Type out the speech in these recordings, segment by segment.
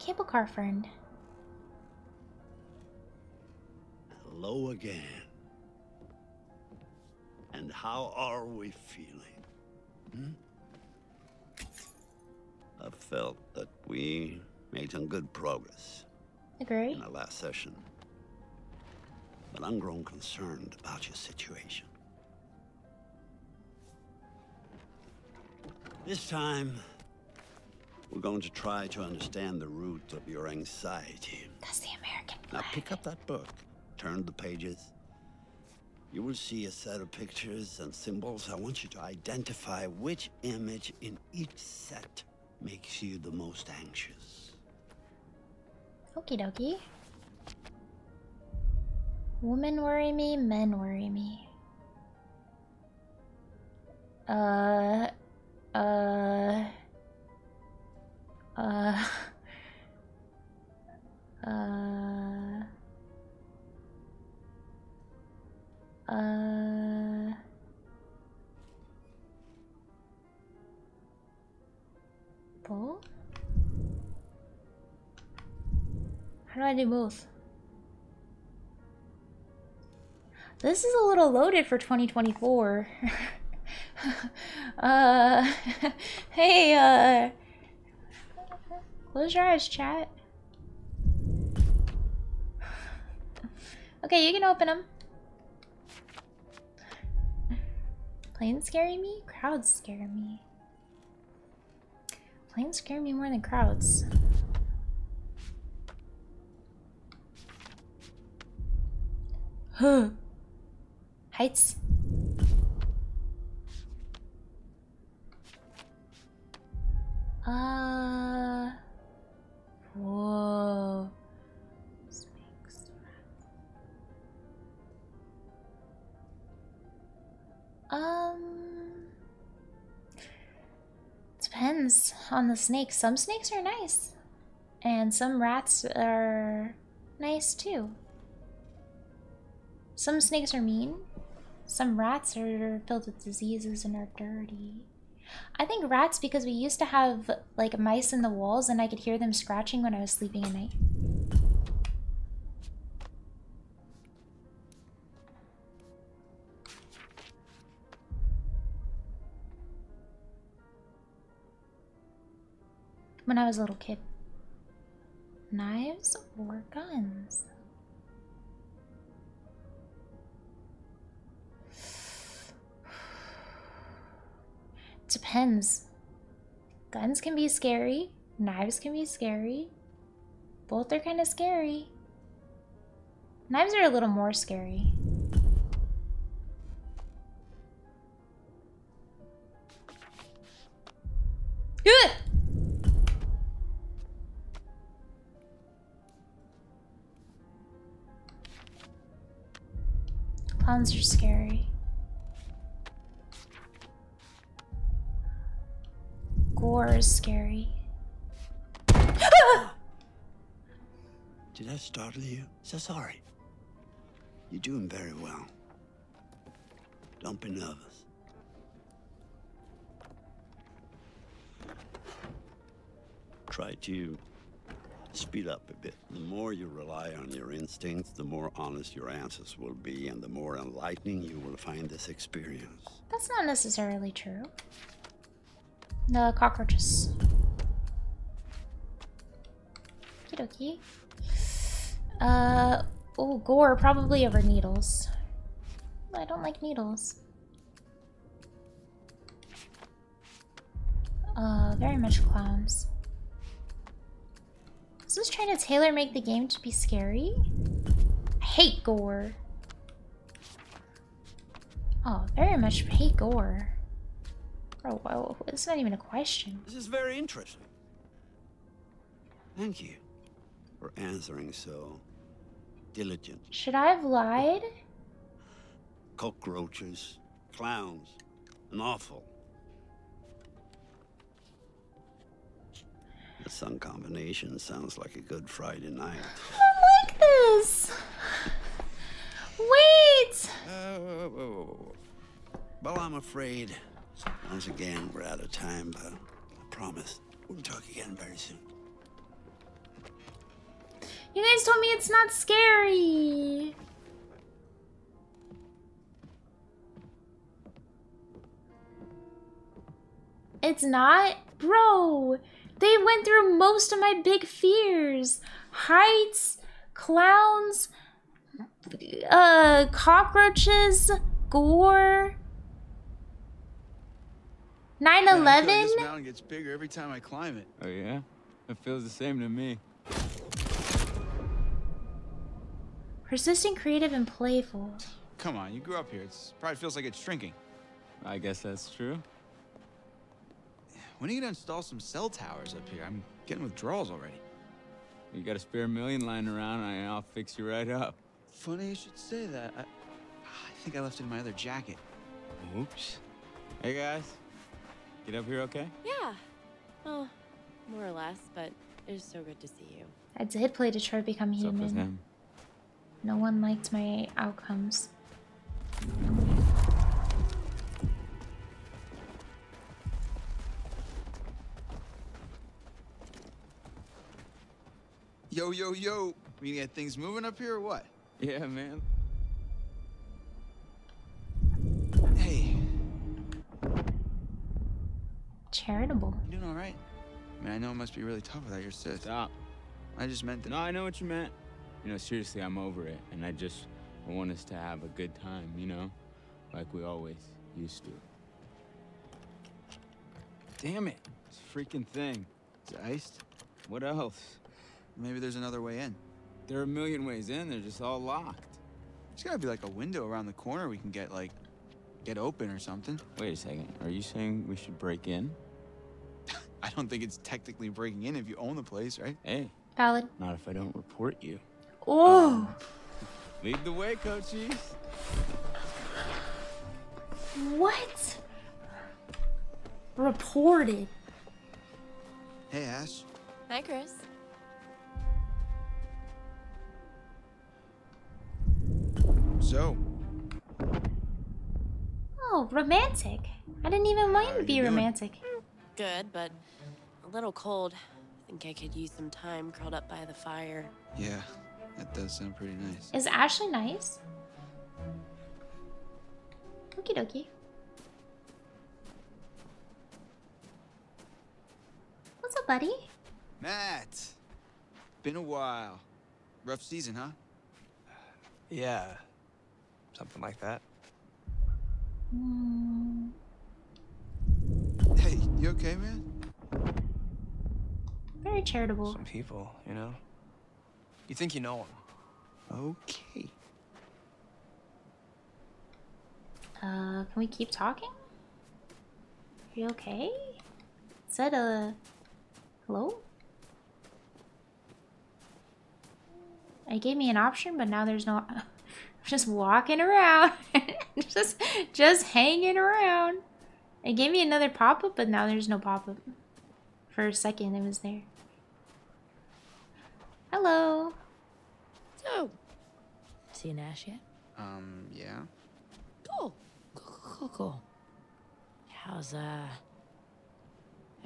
Cable car friend. Hello again. And how are we feeling? Hmm? I felt that we made some good progress. Agree. In our last session. But I'm grown concerned about your situation. This time, we're going to try to understand the root of your anxiety. That's the American flag. Now pick up that book, turn the pages. You will see a set of pictures and symbols. I want you to identify which image in each set makes you the most anxious. Okie dokie. Women worry me, men worry me. Both? How do I do both? This is a little loaded for 2024. Hey, close your eyes, chat. Okay, you can open them. Planes scare me? Crowds scare me. Planes scare me more than crowds. Huh. Heights. Whoa. Depends on the snakes. Some snakes are nice, and some rats are nice too. Some snakes are mean. Some rats are filled with diseases and are dirty. I think rats because we used to have like mice in the walls and I could hear them scratching when I was sleeping at night. When I was a little kid. Knives or guns? Depends. Guns can be scary. Knives can be scary. Both are kind of scary. Knives are a little more scary. Good. Clowns are scary. Gore is scary. Did I startle you? So sorry. You're doing very well. Don't be nervous. Try to speed up a bit. The more you rely on your instincts, the more honest your answers will be, and the more enlightening you will find this experience. That's not necessarily true. The cockroaches. Okie dokie. Oh, gore probably over needles. I don't like needles. Very much clowns. Is this trying to tailor make the game to be scary? I hate gore. Oh, very much hate gore. Oh, wow, it's not even a question. This is very interesting. Thank you for answering so diligently. Should I have lied? Cockroaches, clowns, and awful. The sun combination sounds like a good Friday night. I like this. Wait. Oh. Well, I'm afraid. Once again, we're out of time, but I promise we'll talk again very soon. You guys told me it's not scary. It's not? Bro, they went through most of my big fears. Heights, clowns, cockroaches, gore. 9/11? This mountain gets bigger every time I climb it. Oh yeah? It feels the same to me. Persistent, creative, and playful. Come on, you grew up here. It probably feels like it's shrinking. I guess that's true. When are you gonna install some cell towers up here? I'm getting withdrawals already. You got a spare million lying around, and I'll fix you right up. Funny you should say that. I think I left it in my other jacket. Oops. Hey guys. Get up here okay? Yeah. Well, more or less, but it was so good to see you. I did play Detroit Become Human. What's up with him? No one liked my outcomes. Yo, yo, yo. We got things moving up here or what? Yeah, man. Hey. Charitable. You doing all right? I mean, I know it must be really tough without your sis. Stop. I just meant that. No, I know what you meant. You know, seriously, I'm over it. And I want us to have a good time, you know? Like we always used to. Damn it. This freaking thing. It's iced. What else? Maybe there's another way in. There are a million ways in. They're just all locked. There's gotta be like a window around the corner we can get open or something. Wait a second. Are you saying we should break in? I don't think it's technically breaking in if you own the place, right? Hey. Valid. Not if I don't report you. Oh. Lead the way, coachies. What? Reported. Hey, Ash. Hi, Chris. So. Oh, romantic. I didn't even mind to be romantic. Good, but a little cold. I think I could use some time curled up by the fire. Yeah, that does sound pretty nice. Is Ashley nice? Okie dokie. What's up, buddy? Matt! Been a while. Rough season, huh? Yeah. Something like that. Mm. Hey, you okay, man? Very charitable. Some people, you know? You think you know them. Okay. Can we keep talking? Are you okay? Is that a... hello? It gave me an option, but now there's no... just walking around, just hanging around. It gave me another pop-up, but now there's no pop-up. For a second, it was there. Hello. So, see Nash yet? Yeah. Cool. Cool. How's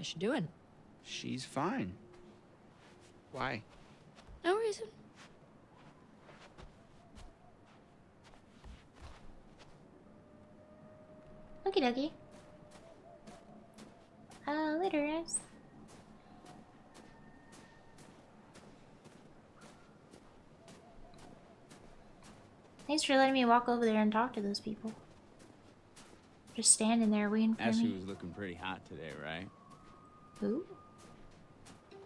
she doing? She's fine. Why? No reason. Okie dokie. Later, guys. Thanks for letting me walk over there and talk to those people. Just standing there waiting for me. Ashley was looking pretty hot today, right? Who?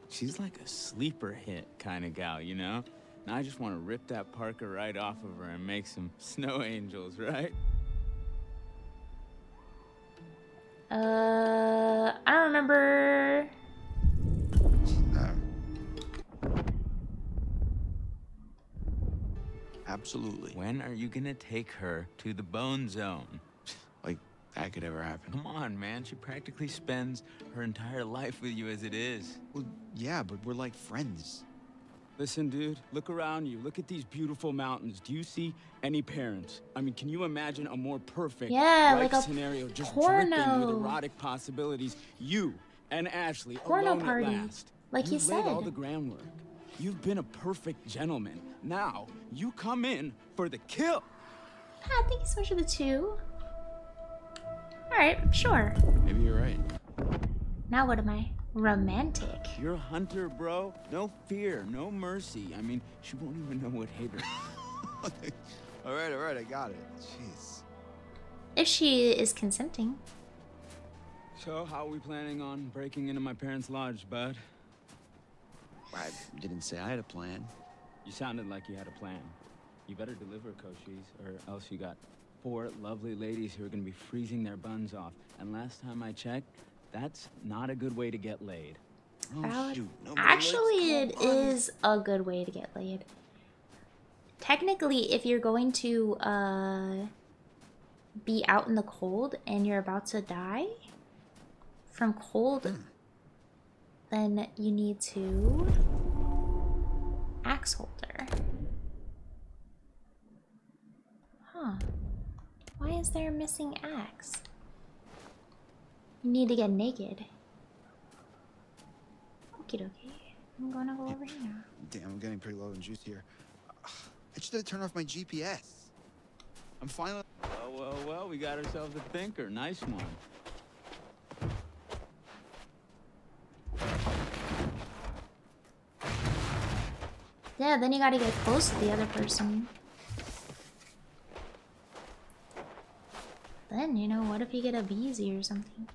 She's like a sleeper hit kind of gal, you know? Now I just want to rip that Parker right off of her and make some snow angels, right? I don't remember. Absolutely. When are you gonna take her to the bone zone? Like that could ever happen. Come on, man. She practically spends her entire life with you as it is. Well, yeah, but we're like friends. Listen, dude, look around you. Look at these beautiful mountains. Do you see any parents? I mean, can you imagine a more perfect like a scenario just dripping with erotic possibilities? You and Ashley alone at last. Like you said. You laid all the groundwork. You've been a perfect gentleman. Now, you come in for the kill. I think it's much of the two. Alright, sure. Maybe you're right. Now what am I? Romantic. You're a hunter, bro. No fear, no mercy. I mean, she won't even know what hit her. Alright, I got it. Jeez. If she is consenting. So, how are we planning on breaking into my parents' lodge, bud? I didn't say I had a plan. You sounded like you had a plan. You better deliver, Koshis, or else you got four lovely ladies who are gonna be freezing their buns off. And last time I checked, that's not a good way to get laid. Oh, shoot. Actually, it is a good way to get laid. Technically, if you're going to be out in the cold and you're about to die from cold, then you need to axe holder. Huh. Why is there a missing axe? You need to get naked. Okie dokie. I'm going to go over here. Damn, I'm getting pretty low in juice here. I just had to turn off my GPS. I'm finally... Well, we got ourselves a thinker. Nice one. Yeah, then you gotta get close to the other person. Then, you know, what if you get a BZ or something?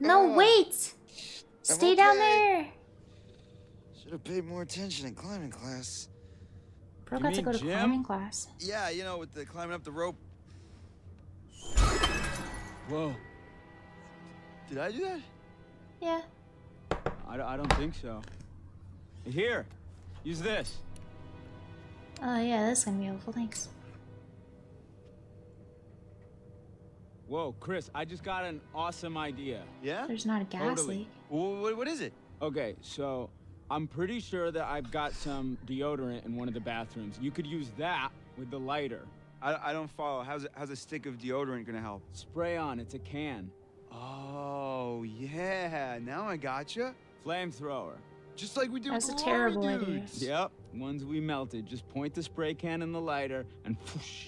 No, wait! Stay down there! Should have paid more attention in climbing class. Bro got to go to climbing class. Yeah, you know, with the climbing up the rope. Whoa. Did I do that? Yeah. I don't think so. Here, use this. Oh, yeah, that's gonna be helpful, thanks. Whoa, Chris, I just got an awesome idea. Yeah? There's not a gas leak. What is it? Okay, so... I'm pretty sure that I've got some deodorant in one of the bathrooms. You could use that with the lighter. I don't follow. How's a stick of deodorant gonna help? Spray on. It's a can. Oh, yeah. Now I gotcha. Flamethrower. Just like we do with the terrible dudes. Idea. Yep. Ones we melted. Just point the spray can in the lighter and whoosh.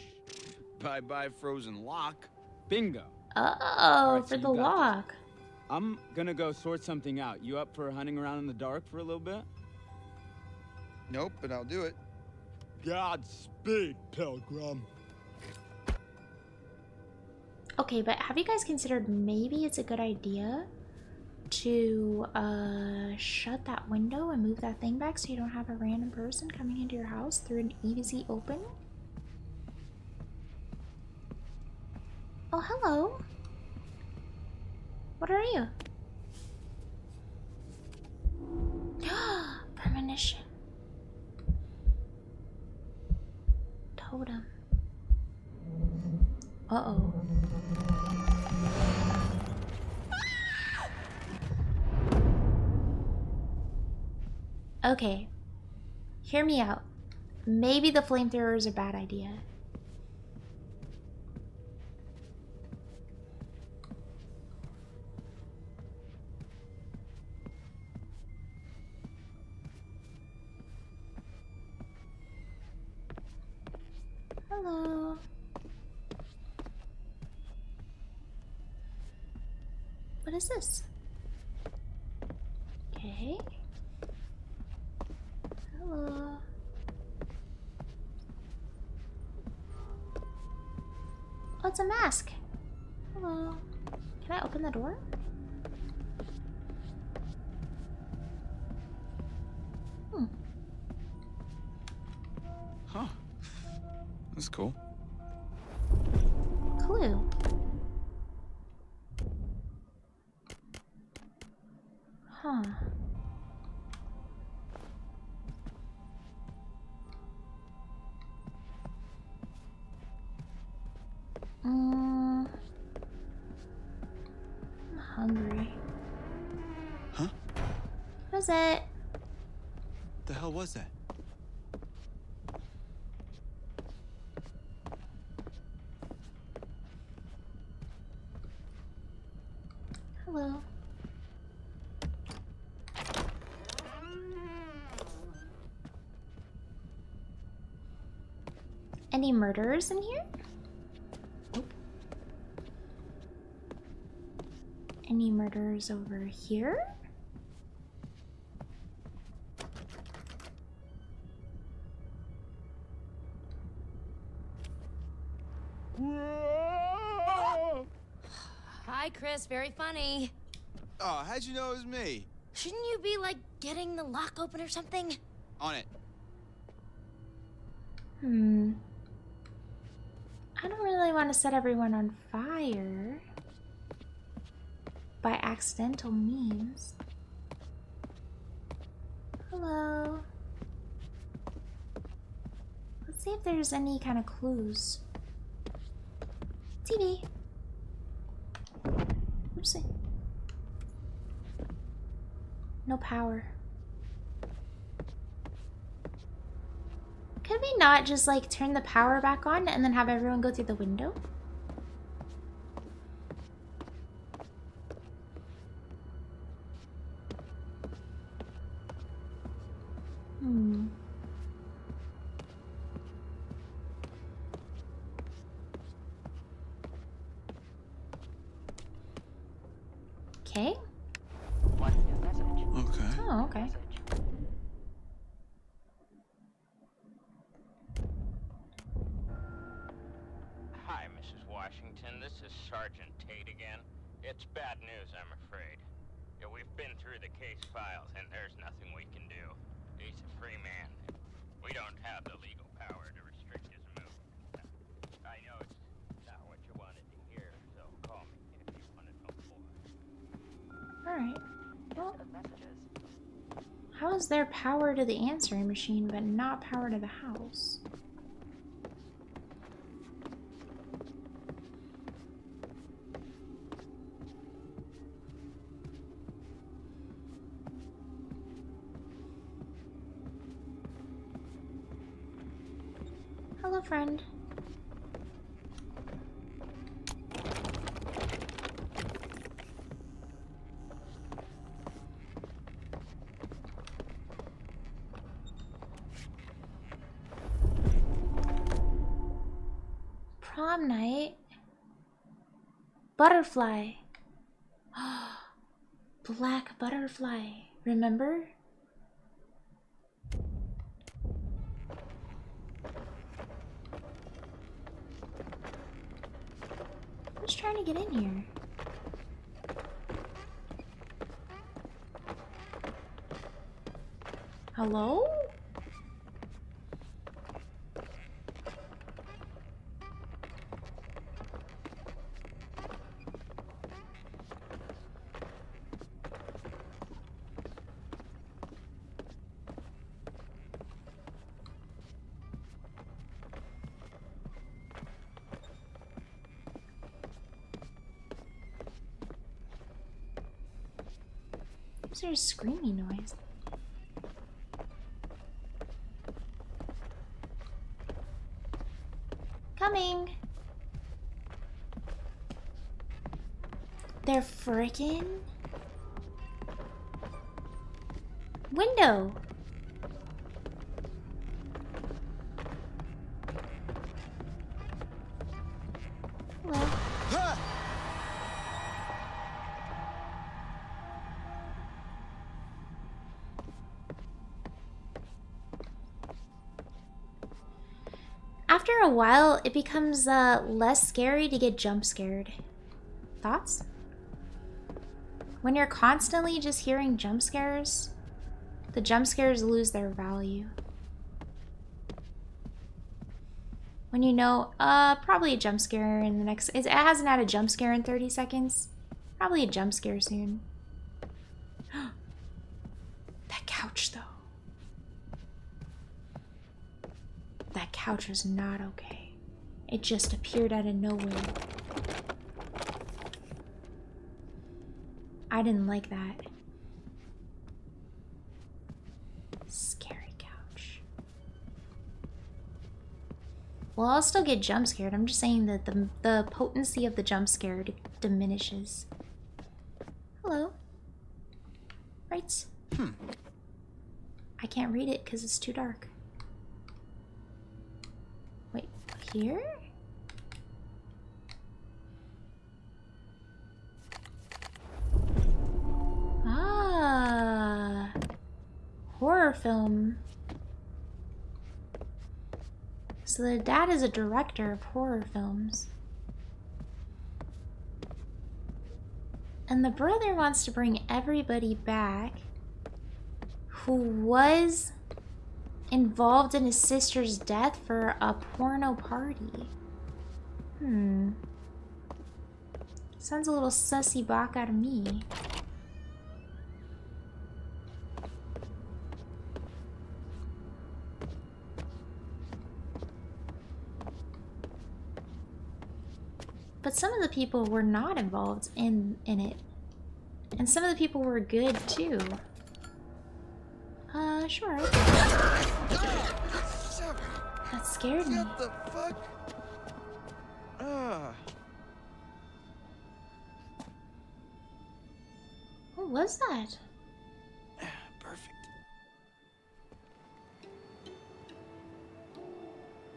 Bye-bye frozen lock. Bingo. Oh, right, for so the lock. This. I'm gonna go sort something out. You up for hunting around in the dark for a little bit? Nope, but I'll do it. Godspeed, Pilgrim. Okay, but have you guys considered maybe it's a good idea to shut that window and move that thing back so you don't have a random person coming into your house through an easy open? Oh, hello. What are you? Premonition. Totem. Uh-oh. Okay. Hear me out. Maybe the flamethrower is a bad idea. Hello. What is this? Okay. Hello. Oh, it's a mask. Hello. Can I open the door? Huh. That's cool. Clue. Huh. I'm hungry. Huh? What was it? The hell was that? Hello. Any murderers in here? Nope. Any murderers over here? Hi, Chris. Very funny. Oh, how'd you know it was me? Shouldn't you be, like, getting the lock open or something? On it. Hmm. I don't really want to set everyone on fire by accidental means. Hello. Let's see if there's any kind of clues. TV. Oopsie. No power. Could we not just like turn the power back on and then have everyone go through the window? Hmm. Okay. Okay. Oh, okay. This is Sergeant Tate again. It's bad news, I'm afraid. Yeah, we've been through the case files, and there's nothing we can do. He's a free man. We don't have the legal power to restrict his movement. I know it's not what you wanted to hear, so call me if you want to know more. Alright. Well, how is there power to the answering machine, but not power to the house? Friend. Prom night. Butterfly. Black butterfly. Remember? I'm just trying to get in here. Hello? Is there a screaming noise? Coming! They're frickin' window! After a while, it becomes less scary to get jump scared. Thoughts? When you're constantly just hearing jump scares, the jump scares lose their value. When you know, probably a jump scare in the next... It hasn't had a jump scare in 30 seconds. Probably a jump scare soon. That couch, though. That couch was not okay. It just appeared out of nowhere. I didn't like that. Scary couch. Well, I'll still get jump scared. I'm just saying that the potency of the jump scare diminishes. I can't read it because it's too dark. Wait, here? Ah, horror film. So the dad is a director of horror films. And the brother wants to bring everybody back who was involved in his sister's death for a porno party. Sounds a little sussy bach out of me. But some of the people were not involved in it. And some of the people were good too. Sure. That scared me. What the fuck? What was that? Perfect.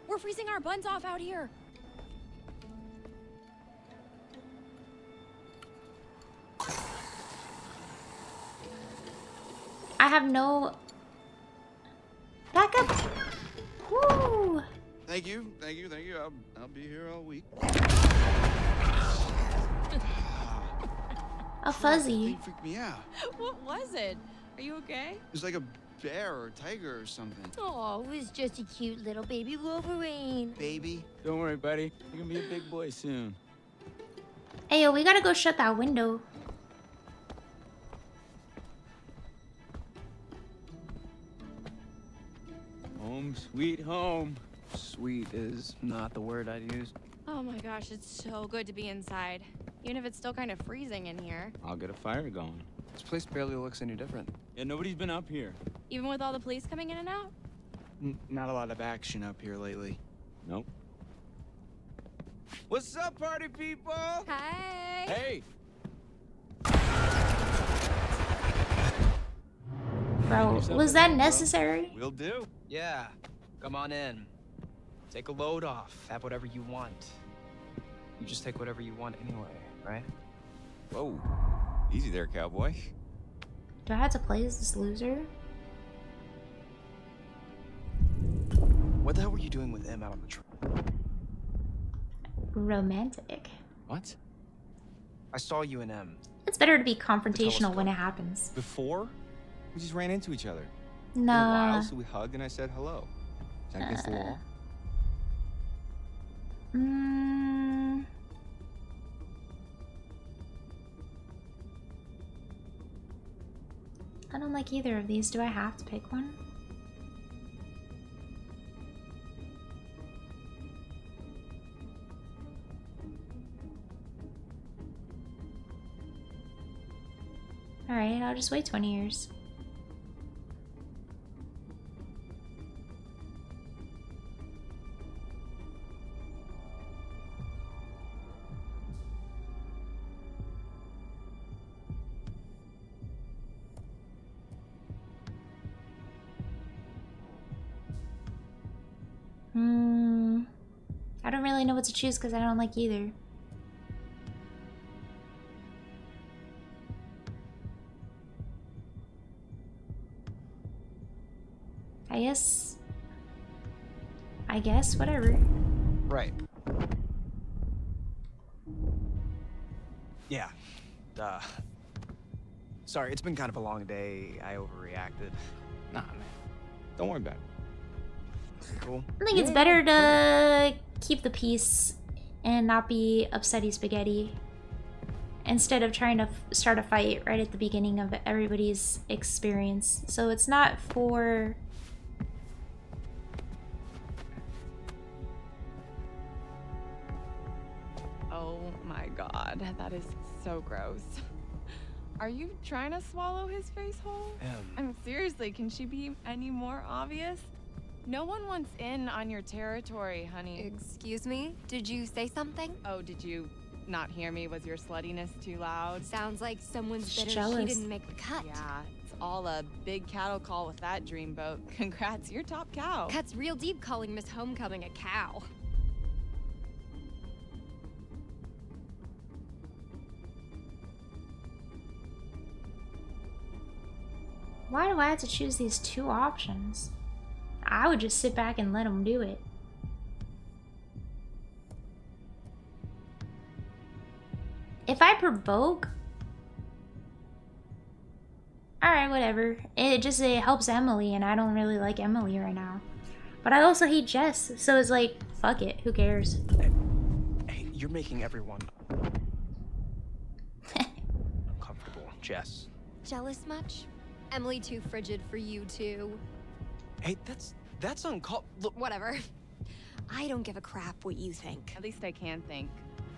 We're freezing our buns off out here. I have no... Back up! Woo! Thank you, thank you, thank you. I'll be here all week. A fuzzy. That freaked me out. What was it? Are you okay? It was like a bear or a tiger or something. Oh, it was just a cute little baby Wolverine. Baby? Don't worry, buddy. You're gonna be a big boy soon. Ayo, we gotta go shut that window. Home sweet home. Sweet is not the word I'd use. Oh my gosh, it's so good to be inside. Even if it's still kind of freezing in here. I'll get a fire going. This place barely looks any different. Yeah, nobody's been up here. Even with all the police coming in and out? Not a lot of action up here lately. Nope. What's up, party people? Hi. Hey. Bro, was that necessary? Will do. Yeah, come on in. Take a load off. Have whatever you want. You just take whatever you want anyway, right? Whoa, easy there, cowboy. Do I have to play as this loser? What the hell were you doing with him out on the trail? Romantic. What? I saw you and him. It's better to be confrontational when it happens. Before? We just ran into each other. No. While, so we hugged and I said hello. Is that against the law? I don't like either of these. Do I have to pick one? All right, I'll just wait 20 years. I don't really know what to choose because I don't like either. I guess, whatever. Right. Yeah. Sorry, it's been kind of a long day. I overreacted. Nah, man. Don't worry about it. Cool. I think it's better to keep the peace and not be upsetty spaghetti instead of trying to start a fight right at the beginning of everybody's experience. So it's not for... Oh my god, that is so gross. Are you trying to swallow his face whole? I mean, seriously, can she be any more obvious? No one wants in on your territory, honey. Excuse me? Did you say something? Oh, did you not hear me? Was your sluttiness too loud? Sounds like someone's bitter she didn't make the cut. Yeah, it's all a big cattle call with that dream boat. Congrats, you're top cow. Cuts real deep calling Miss Homecoming a cow. Why do I have to choose these two options? I would just sit back and let them do it. If I provoke... Alright, whatever. It helps Emily, and I don't really like Emily right now. But I also hate Jess, so it's like, fuck it, who cares? Hey, you're making everyone... uncomfortable, Jess. Jealous much? Emily too frigid for you too. Hey, that's uncalled. Look, whatever. I don't give a crap what you think. At least I can think.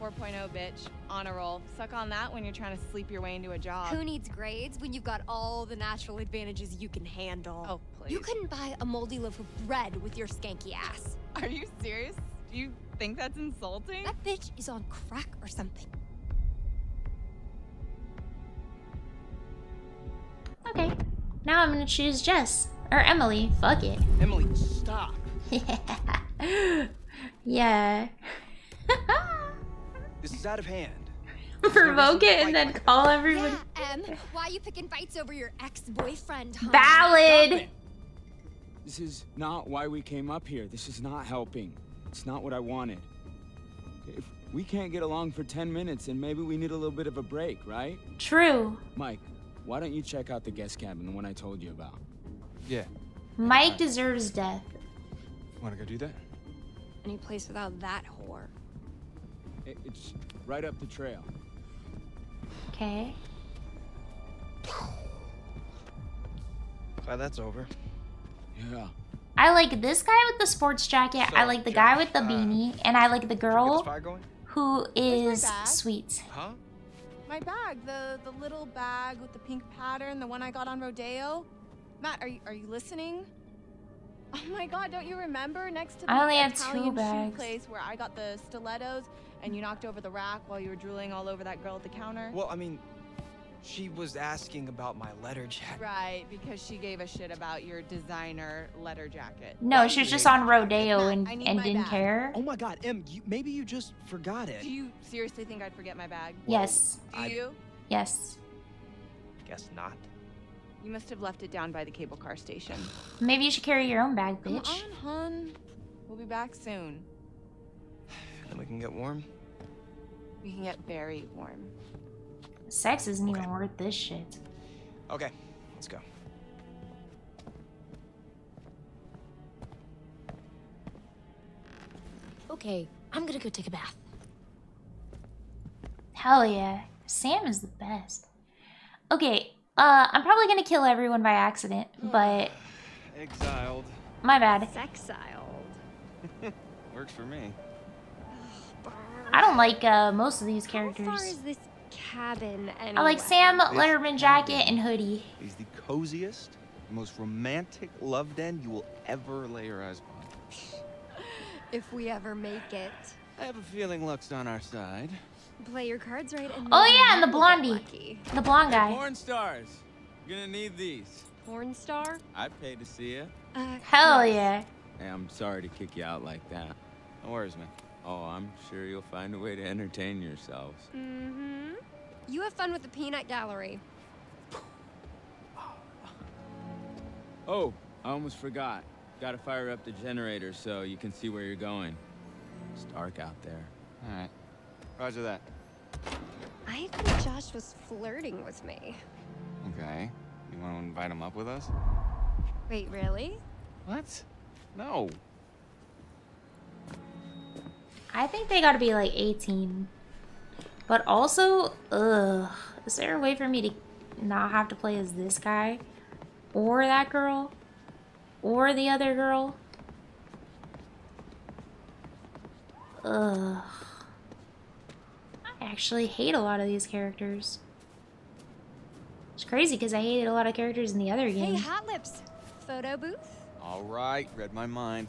4.0 bitch, on a roll. Suck on that when you're trying to sleep your way into a job. Who needs grades when you've got all the natural advantages you can handle? Oh, please. You couldn't buy a moldy loaf of bread with your skanky ass. Are you serious? Do you think that's insulting? That bitch is on crack or something. Okay, now I'm gonna choose Jess. Or Emily, fuck it. Emily, stop. Yeah. Yeah. This is out of hand. Provoke it and then call everyone. Yeah, why you picking fights over your ex-boyfriend, huh? Valid. This is not why we came up here. This is not helping. It's not what I wanted. If we can't get along for 10 minutes, and maybe we need a little bit of a break, right? True. Mike. Why don't you check out the guest cabin, the one I told you about? Yeah. Mike deserves death. Want to go do that? Any place without that whore. It's right up the trail. Okay. Glad that's over. Yeah. I like this guy with the sports jacket. So, I like the guy with the beanie, and I like the girl who is sweet. Huh? My bag, the little bag with the pink pattern, the one I got on Rodeo. Matt, are you listening? Oh my God, don't you remember? Next to the Italian shoe place where I got the stilettos and you knocked over the rack while you were drooling all over that girl at the counter? Well, I mean, she was asking about my letter jacket. Right, because she gave a shit about your designer letter jacket. No, she was just on Rodeo and didn't care. Oh my God, Em, maybe you just forgot it. Do you seriously think I'd forget my bag? Yes. Do you? Yes. Guess not. You must have left it down by the cable car station. Maybe you should carry your own bag, bitch. Come on, hun. We'll be back soon. Then we can get warm. We can get very warm. Sex isn't even worth this shit. Okay, let's go. Okay, I'm gonna go take a bath. Hell yeah. Sam is the best. Okay, I'm probably gonna kill everyone by accident, but... Exiled. My bad. Sexiled. Works for me. I don't like most of these characters. How far is this cabin anyway? I like Sam, letterman jacket, and hoodie. He's the coziest, most romantic love den you will ever lay your eyes on. If we ever make it. I have a feeling luck's on our side. Play your cards right. And oh yeah, and the blondie, the blonde guy. Hey, porn stars, you're gonna need these. Porn star? I'd pay to see you. Hell yeah. Hey, I'm sorry to kick you out like that. No worries, man. Oh, I'm sure you'll find a way to entertain yourselves. Mm-hmm. You have fun with the peanut gallery. Oh, I almost forgot. Gotta fire up the generator so you can see where you're going. It's dark out there. All right. Roger that. I think Josh was flirting with me. Okay. You want to invite him up with us? Wait, really? What? No. I think they gotta be like 18. But also, is there a way for me to not have to play as this guy? Or that girl? Or the other girl? Ugh. I actually hate a lot of these characters. It's crazy because I hated a lot of characters in the other game. Hey, Hot Lips. Photo booth? Alright, read my mind.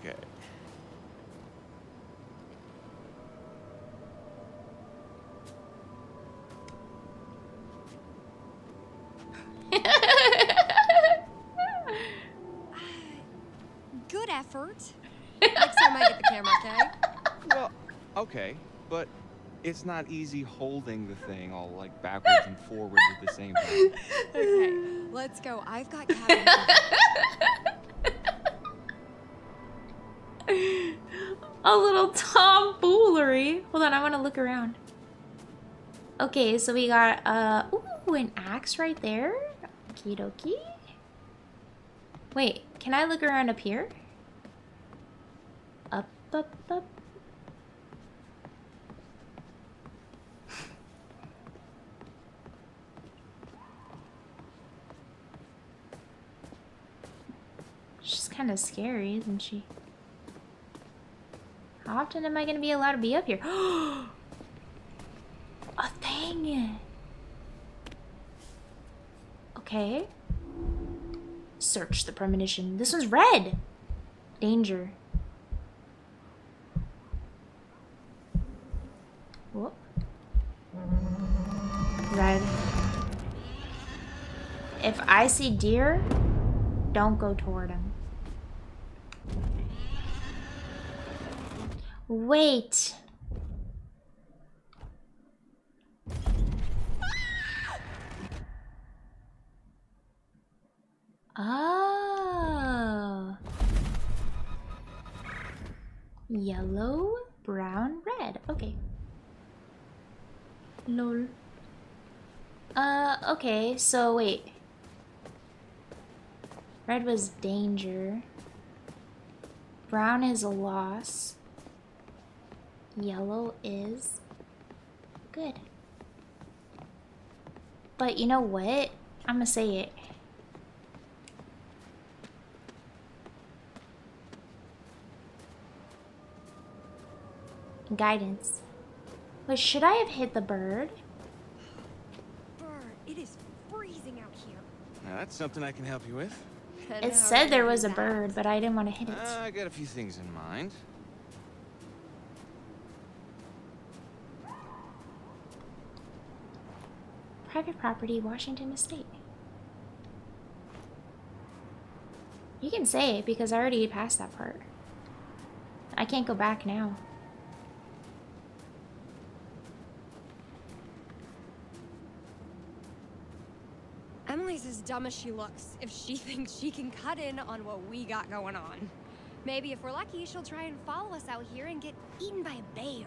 Okay. Good effort. Next time I get the camera, okay? Well, okay, but it's not easy holding the thing all like backwards and forwards at the same time. Okay, let's go. I've got cabin fever. A little tomfoolery. Hold on, I want to look around. Okay, so we got ooh, an axe right there. Okie dokie. Wait, can I look around up here? Up, up, up. She's kind of scary, isn't she? How often am I going to be allowed to be up here? Oh, dang it. Okay. Search the premonition. This one's red. Danger. Whoop. Red. If I see deer, don't go toward him. Wait. Oh. Yellow, brown, red. Okay. Lol. Okay, so wait. Red was danger. Brown is a loss. Yellow is good. But you know what? I'm gonna say it. Guidance. But should I have hit the bird? Bird, it is freezing out here. Now that's something I can help you with. It said there was a bird, but I didn't want to hit it. I got a few things in mind. Private property, Washington Estate. You can say it because I already passed that part. I can't go back now. Emily's as dumb as she looks if she thinks she can cut in on what we got going on. Maybe if we're lucky, she'll try and follow us out here and get eaten by a bear.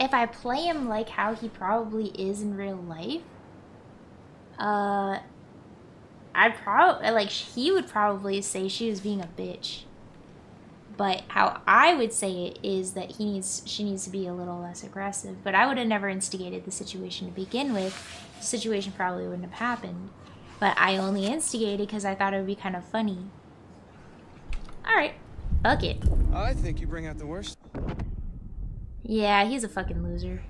If I play him like how he probably is in real life, I'd probably, like, he would probably say she was being a bitch. But how I would say it is that she needs to be a little less aggressive. But I would have never instigated the situation to begin with. The situation probably wouldn't have happened. But I only instigated because I thought it would be kind of funny. Alright. Fuck it. I think you bring out the worst. Yeah, he's a fucking loser.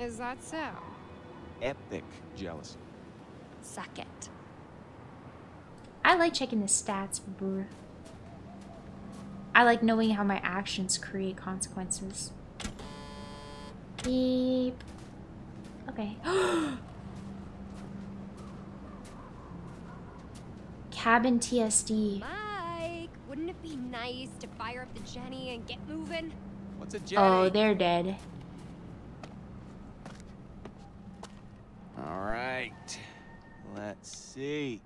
Is that so? Epic jealousy. Suck it. I like checking the stats, bruh. I like knowing how my actions create consequences. Beep. Okay. Cabin TSD. Mike, wouldn't it be nice to fire up the Jenny and get moving? What's a Jenny? Oh, they're dead. All right. Let's see.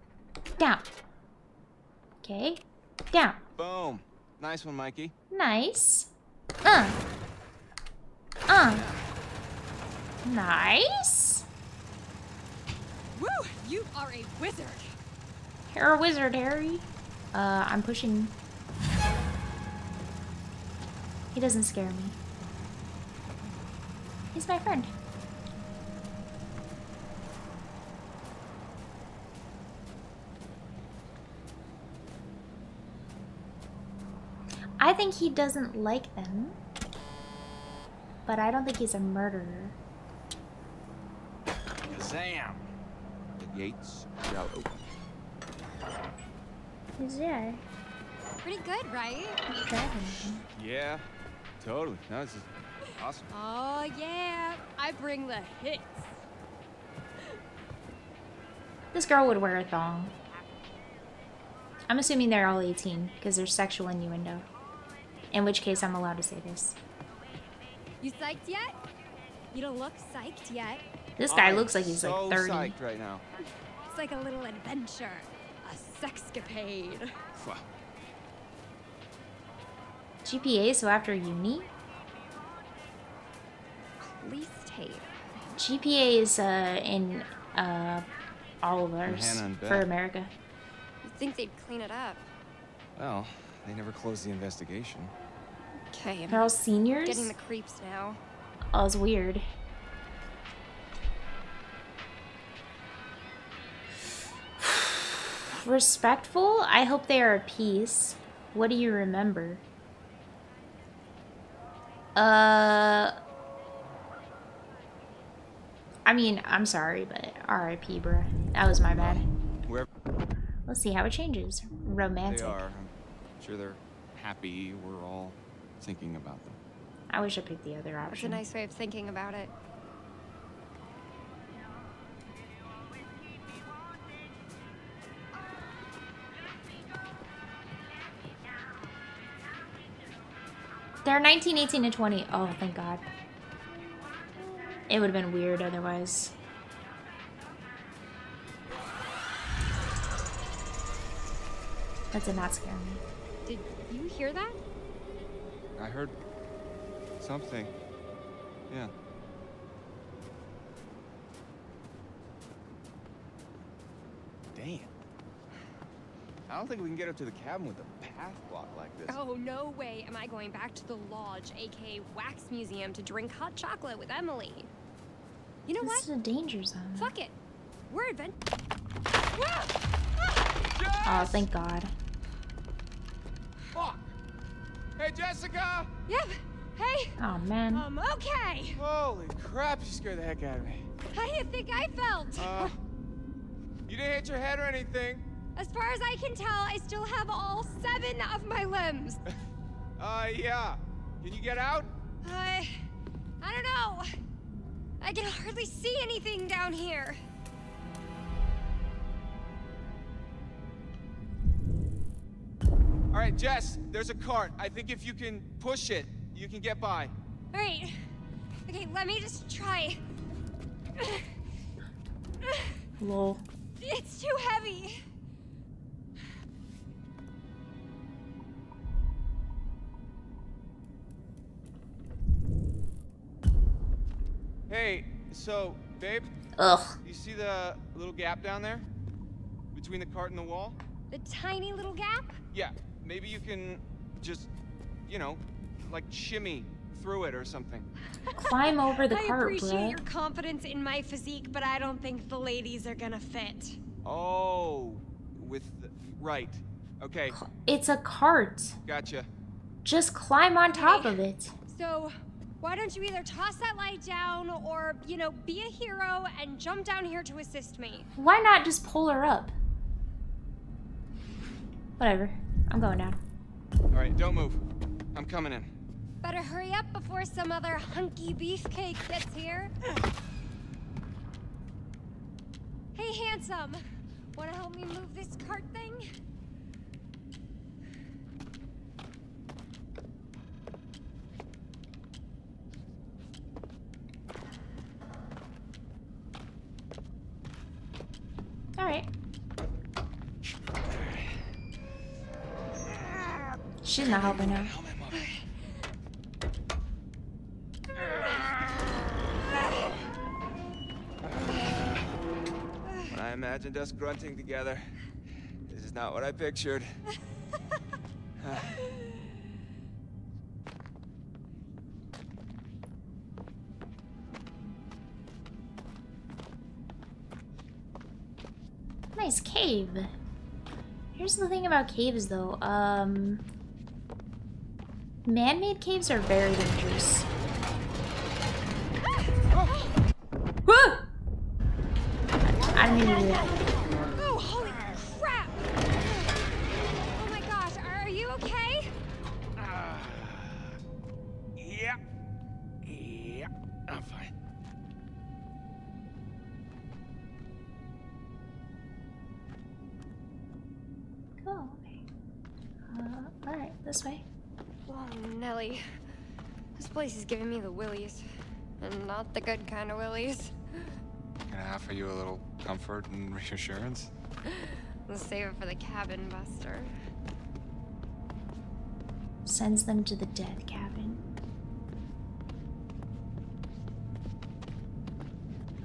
Down. Okay. Down. Boom. Nice one, Mikey. Nice. Nice. Woo! You are a wizard. You're a wizard, Harry. I'm pushing. He doesn't scare me. He's my friend. I think he doesn't like them, but I don't think he's a murderer. Sam, the gates shall open. He's there. Pretty good, right? Yeah, totally. No, it's just Awesome. Oh, yeah. I bring the hits. This girl would wear a thong. I'm assuming they're all 18 because there's sexual innuendo. In which case, I'm allowed to say this. You psyched yet? You don't look psyched yet. This guy looks like he's so like 30. Psyched right now. It's like a little adventure, a sexcapade. GPA, so after uni? Police tape. GPA is in all of ours for America. You'd think they'd clean it up. Well, they never closed the investigation. Okay. They're all seniors? Getting the creeps now. Oh, it's weird. Respectful? I hope they are at peace. What do you remember? I mean, I'm sorry, but R.I.P. bruh. That was my bad. Let's see how it changes. Romantic. They are. I'm sure they're happy. We're all thinking about them. I wish I picked the other option. That's a nice way of thinking about it. They're 19, 18, and 20. Oh, thank God. It would have been weird otherwise. That did not scare me. Did you hear that? I heard something. Yeah. Damn. I don't think we can get up to the cabin with a path block like this. Oh, no way am I going back to the lodge, aka Wax Museum, to drink hot chocolate with Emily. You know what? This is a danger zone. Fuck it. We're adventurous. Oh, thank God. Fuck. Hey, Jessica. Yep. Hey. Oh, man. I'm okay. Holy crap, you scared the heck out of me. How do you think I felt? You didn't hit your head or anything. As far as I can tell, I still have all 7 of my limbs. Yeah. Can you get out? I don't know. I can hardly see anything down here. All right, Jess, there's a cart. I think if you can push it, you can get by. All right. Okay, let me just try. Lol. It's too heavy. Hey, so, babe, you see the little gap down there? Between the cart and the wall? The tiny little gap? Yeah, maybe you can just, you know, like shimmy through it or something. Climb over the cart, I appreciate your confidence in my physique, but I don't think the ladies are gonna fit. Oh, with the, right, okay. It's a cart. Gotcha. Just climb on top of it. So, why don't you either toss that light down or, you know, be a hero and jump down here to assist me? Why not just pull her up? Whatever. I'm going down. All right, don't move. I'm coming in. Better hurry up before some other hunky beefcake gets here. Hey, handsome. Want to help me move this cart thing? All right. She's not helping her. When I imagined us grunting together, this is not what I pictured. Nice cave. Here's the thing about caves though, man-made caves are very dangerous. Woo! I didn't mean to do that. Oh, holy crap! Oh my gosh, are you okay? Yeah. Yeah, I'm fine. Cool, okay. Alright, this way. Oh, Nelly. This place is giving me the willies. And not the good kind of willies. Can I offer you a little comfort and reassurance? We'll save it for the cabin, Buster. Sends them to the death cabin.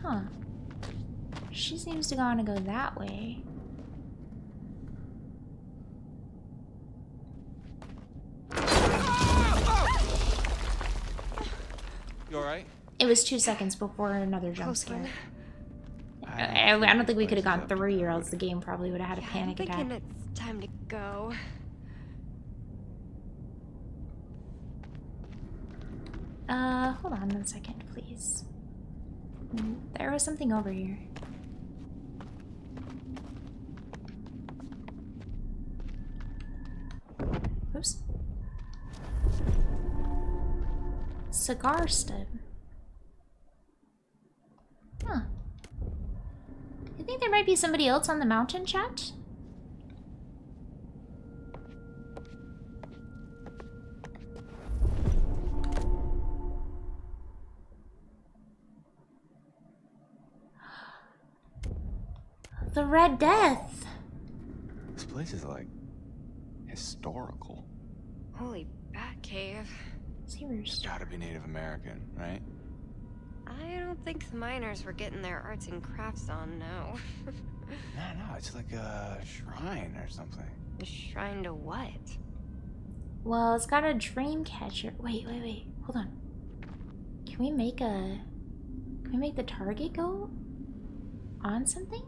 Huh. She seems to want to go that way. You alright? It was 2 seconds before another jump scare. I don't think we could have gone through or else the game probably would have had a panic attack. I'm thinking it's time to go. Hold on 1 second, please. There was something over here. Oops. Cigar stem. Huh. You think there might be somebody else on the mountain, chat? The Red Death. This place is like historical. Holy bat cave. Serious. Gotta be Native American, right? I don't think the miners were getting their arts and crafts on, no. No, it's like a shrine or something. A shrine to what? Well, it's got a dream catcher. Wait. Hold on. Can we make the target go on something?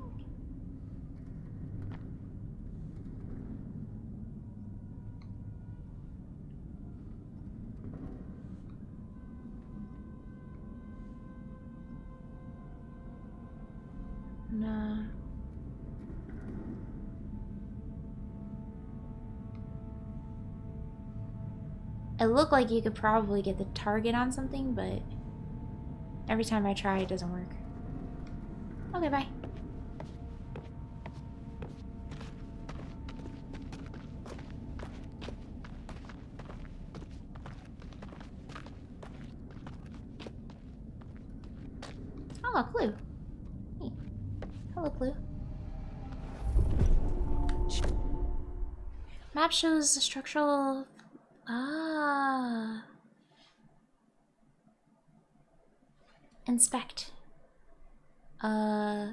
No. It looked like you could probably get the target on something, but every time I try, it doesn't work. Okay, bye. Oh, a clue. Blue. Map shows the structural. Ah. Inspect. Oh.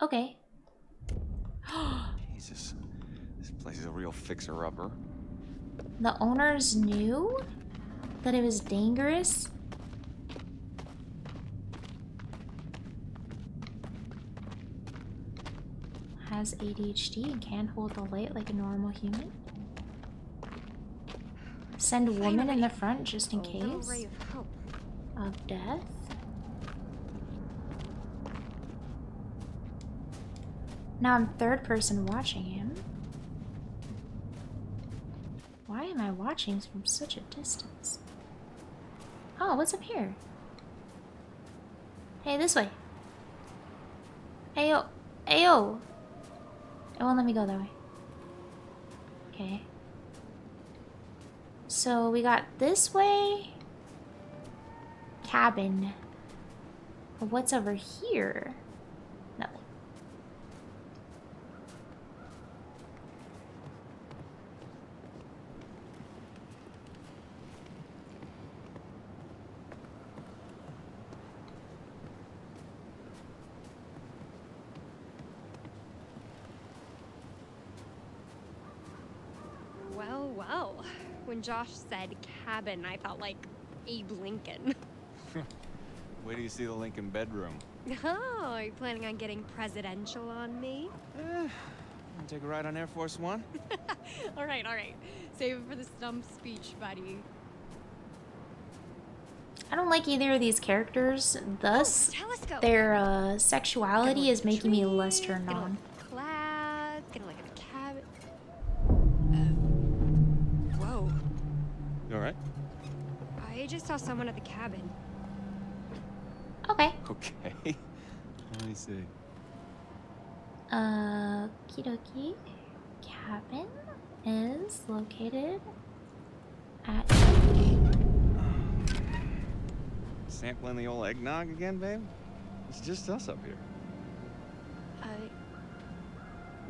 Okay. Jesus. This place is a real fixer-upper. The owners knew that it was dangerous? Has ADHD and can't hold the light like a normal human? Send a woman in the front just in case of death? Now I'm third person watching him. Why am I watching from such a distance? Oh, what's up here? Hey, this way. Ayo. Ayo. It won't let me go that way. Okay. So we got this way. Cabin. What's over here? Nothing. When Josh said cabin, I felt like Abe Lincoln. Where do you see the Lincoln bedroom? Oh, are you planning on getting presidential on me? Wanna take a ride on Air Force One? All right. Save it for the stump speech, buddy. I don't like either of these characters. Thus, their sexuality is making me less turned on. just saw someone at the cabin. Okay. Okay. Let me see. Okie dokie. Cabin is located at... Sampling the old eggnog again, babe? It's just us up here.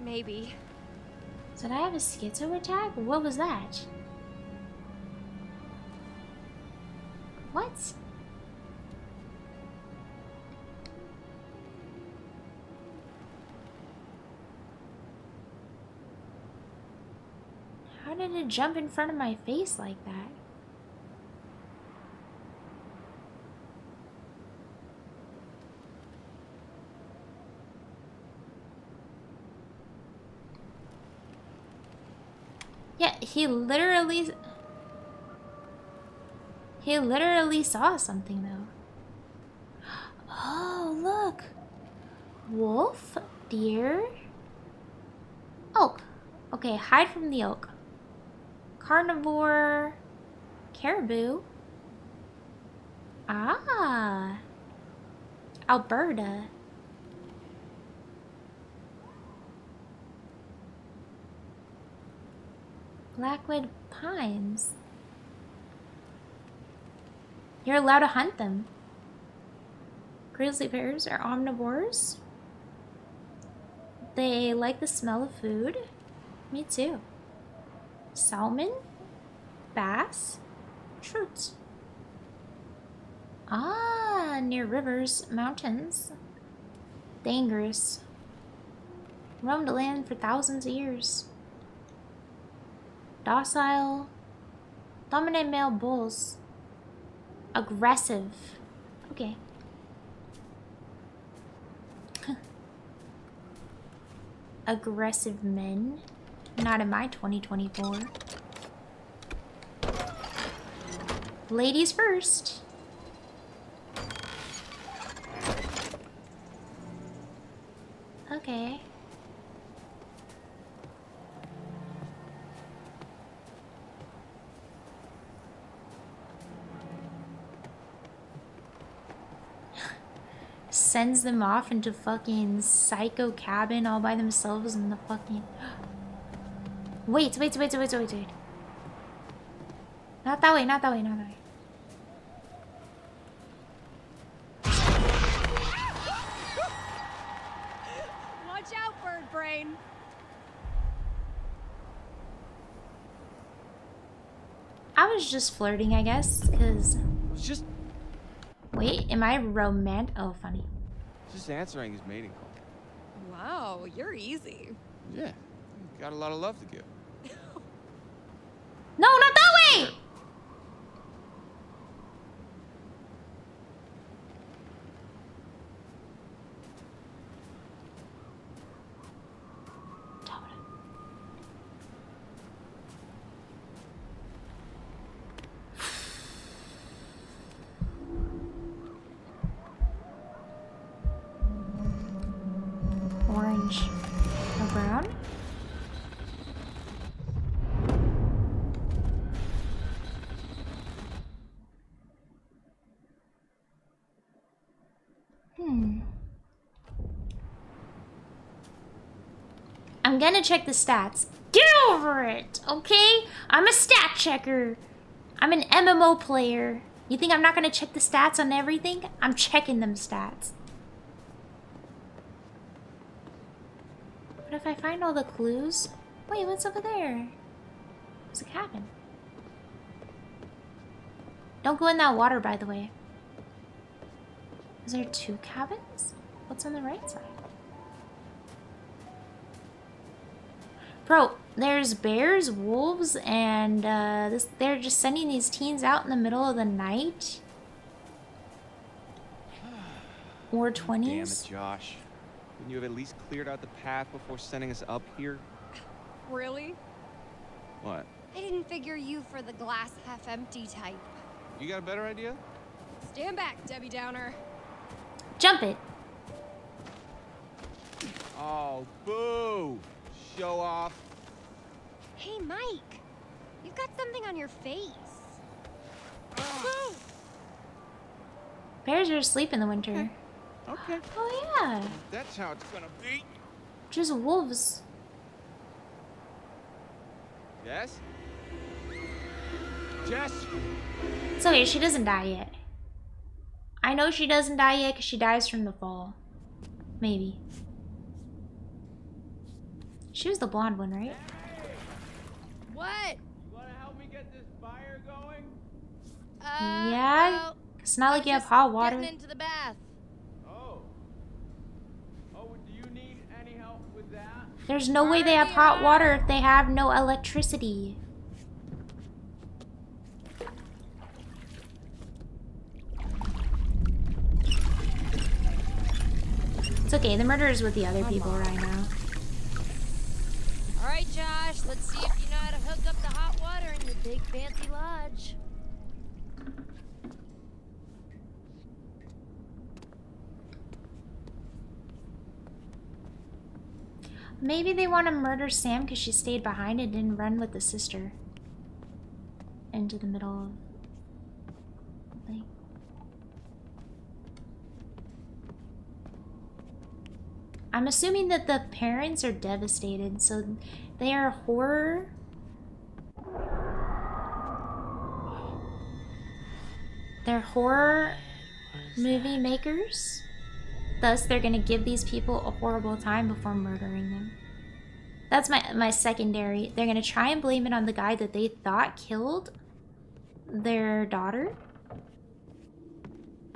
Maybe. Did I have a schizo attack? What was that? What? How did it jump in front of my face like that? Yeah, he literally saw something though. Oh, look. Wolf, deer, oak. Okay, hide from the oak. Carnivore, caribou. Ah, Alberta. Blackwood pines. You're allowed to hunt them. Grizzly bears are omnivores. They like the smell of food. Me too. Salmon, bass, trout. Ah, near rivers, mountains. Dangerous. Roamed the land for thousands of years. Docile, dominant male bulls, aggressive. Okay. Aggressive men, not in my 2024. Ladies first. Okay. Sends them off into fucking psycho cabin all by themselves in the fucking... Wait. Not that way. Watch out, bird brain. I was just flirting, I guess, because... Just... Wait, am I romantic? Oh, funny. Just answering his mating call. Wow, you're easy. Yeah, got a lot of love to give. No, not that way! I'm gonna check the stats. Get over it, okay? I'm a stat checker. I'm an MMO player. You think I'm not gonna check the stats on everything? I'm checking them stats. What if I find all the clues? Wait, what's over there? There's a cabin. Don't go in that water, by the way. Is there two cabins? What's on the right side? Bro, there's bears, wolves, and they're just sending these teens out in the middle of the night. Or 20s. Damn it, Josh. Wouldn't you have at least cleared out the path before sending us up here? Really? What? I didn't figure you for the glass half empty type. You got a better idea? Stand back, Debbie Downer. Jump it. Oh, boo. Show off. Hey, Mike, you've got something on your face. Woo! Bears are asleep in the winter. Okay. Oh yeah. That's how it's gonna be. Just wolves. Yes. Jess. It's okay. She doesn't die yet. I know she doesn't die yet because she dies from the fall. Maybe. She was the blonde one, right? Hey! What? You wanna help me get this fire going? Yeah. It's not like you have hot water. Getting into the bath. Oh. Oh, do you need any help with that? There's no way they have hot water if they have no electricity. It's okay, the murderer's with the other people right now. Alright, Josh, let's see if you know how to hook up the hot water in your big fancy lodge. Maybe they want to murder Sam because she stayed behind and didn't run with the sister into the middle of the thing. I'm assuming that the parents are devastated, so they are horror. They're horror movie makers. Thus, they're gonna give these people a horrible time before murdering them. That's my secondary. They're gonna try and blame it on the guy that they thought killed their daughter,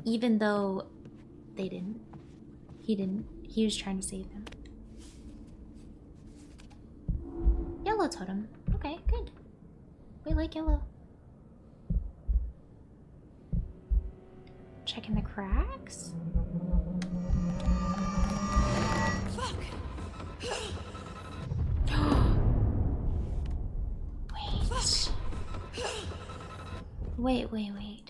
even though they didn't. He didn't. He was trying to save them. Yellow totem. Okay, good. We like yellow. Checking the cracks. Fuck. Wait. Wait.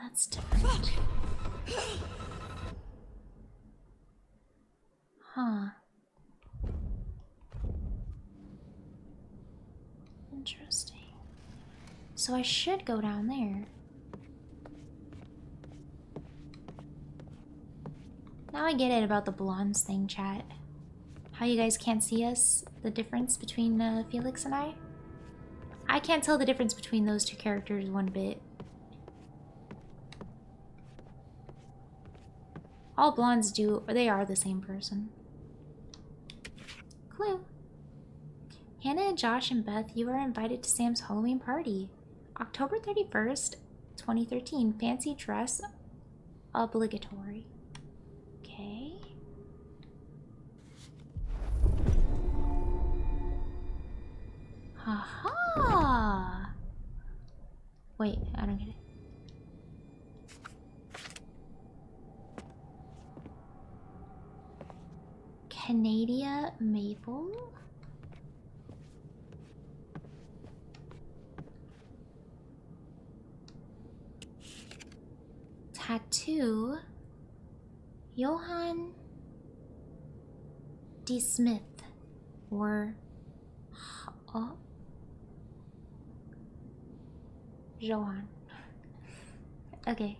That's different. Huh. Interesting. So I should go down there. Now I get it about the blondes thing, chat. How you guys can't see us, the difference between Felix and I. I can't tell the difference between those two characters one bit. All blondes do, or they are the same person. Clue. Hannah and Josh and Beth, you are invited to Sam's Halloween party. October 31st, 2013. Fancy dress obligatory. Okay. Haha. Wait, I don't get it. Canada maple? Tattoo. Johann D. Smith. Or Johann. Okay.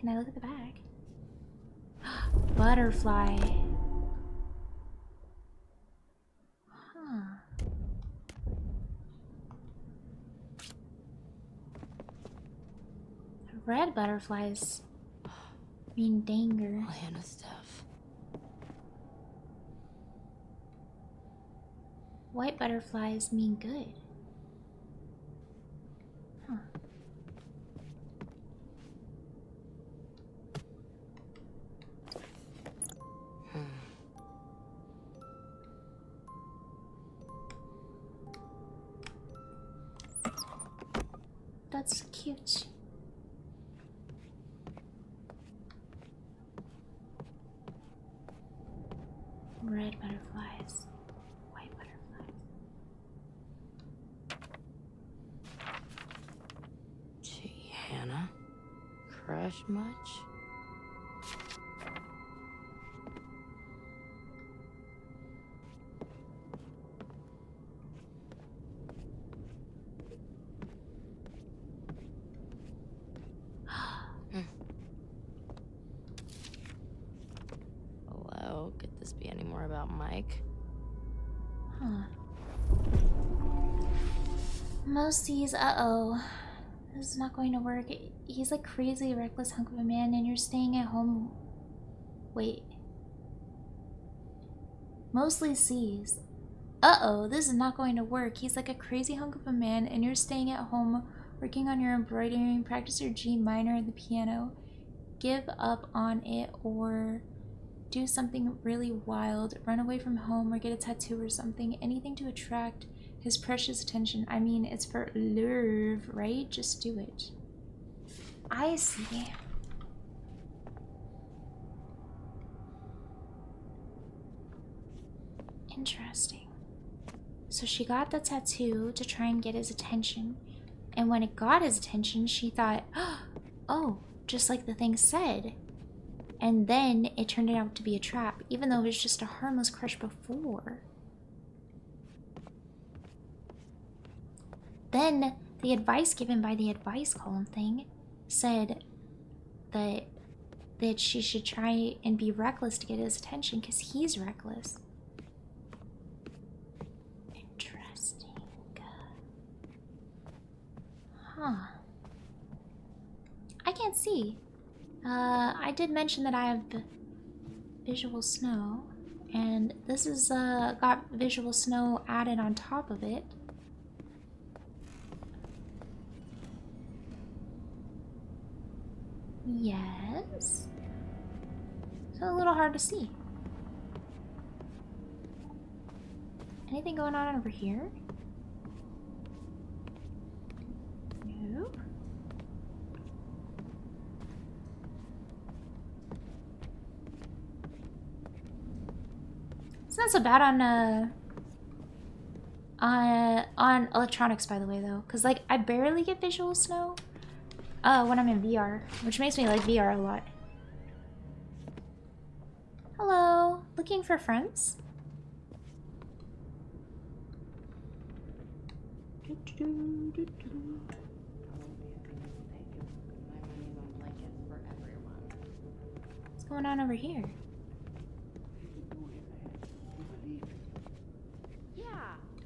Can I look at the back? Butterfly. Red butterflies. I mean, danger. All Hannah stuff. White butterflies mean good. Huh. That's cute. Red butterflies, white butterflies. Gee, Hannah, crush much? this be any more about Mike? Huh. Mosey's, uh-oh. This is not going to work. He's a crazy, reckless hunk of a man, and you're staying at home. Wait. Mostly sees. Uh-oh, this is not going to work. He's like a crazy hunk of a man, and you're staying at home, working on your embroidering, practice your G minor and the piano. Give up on it, or do something really wild. Run away from home, or get a tattoo or something. Anything to attract his precious attention. I mean, it's for love, right? Just do it. I see. Interesting. So she got the tattoo to try and get his attention. And when it got his attention, she thought, oh, just like the thing said. And then it turned out to be a trap, even though it was just a harmless crush before. Then the advice given by the advice column thing said that she should try and be reckless to get his attention because he's reckless. Interesting. Huh. I can't see. I did mention that I have visual snow, and this is got visual snow added on top of it. Yes. It's a little hard to see. Anything going on over here? Nope. It's not so bad on electronics, by the way, though, because like I barely get visual snow. When I'm in VR, which makes me like VR a lot. Hello, looking for friends? What's going on over here? Yeah,